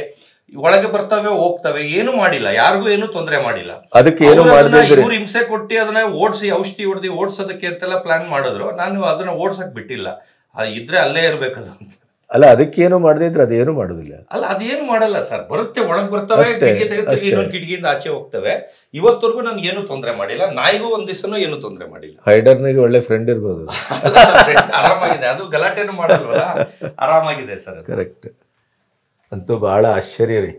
ಒಳಗೆ ಬರ್ತವೆ ಹೋಗ್ತವೆ, ಏನು ಮಾಡಿಲ್ಲ, ಯಾರಿಗೂ ಏನು ತೊಂದರೆ ಮಾಡಿಲ್ಲ. ಅದಕ್ಕೆ ಏನು ಮಾಡಿದ್ರೆ ಇವರು ಹಿಂಸೆ ಕೊಟ್ಟಿ ಅದನ್ನ ಓಡಿಸಿ ಔಷಧಿ ಹೊಡೆದು ಓಡಿಸೋದಕ್ಕೆ ಅಂತೆಲ್ಲ ಪ್ಲಾನ್ ಮಾಡಿದ್ರು. ನಾನು ಅದನ್ನ ಓಡ್ಸಕ್ ಬಿಟ್ಟಿಲ್ಲ, ಇದ್ರೆ ಅಲ್ಲೇ ಇರ್ಬೇಕದು ಅಂತ. ಅಲ್ಲ ಅದಕ್ಕೆ ಏನು ಮಾಡದೇ ಇದ್ರೆ ಅದೇನು ಮಾಡೋದಿಲ್ಲ. ಅಲ್ಲ ಅದೇನು ಮಾಡಲ್ಲ ಸರ್, ಬರುತ್ತೆ ಒಳಗ್ ಬರ್ತವೆ, ಕಿಟಕಿ ತೆಗೆದು ಇನ್ನೊಂದು ಕಿಟಕಿಯಿಂದ ಆಚೆ ಹೋಗ್ತವೆ. ಇವತ್ತವರೆಗೂ ನನ್ಗೆ ಏನು ತೊಂದರೆ ಮಾಡಿಲ್ಲ, ನಾಯಿಗೂ ಒಂದ್ ದಿವಸನೂ ಏನು ತೊಂದರೆ ಮಾಡಿಲ್ಲ. ಹೈಡರ್ನಿಗೆ ಒಳ್ಳೆ ಫ್ರೆಂಡ್ ಇರ್ಬೋದು, ಆರಾಮಾಗಿದೆ. ಅದು ಗಲಾಟೆನೂ ಮಾಡಲ್ವಲ್ಲ, ಆರಾಮಾಗಿದೆ ಸರ್. ಕರೆಕ್ಟ್. ಅಂತೂ ಬಹಳ ಆಶ್ಚರ್ಯ ರೀ.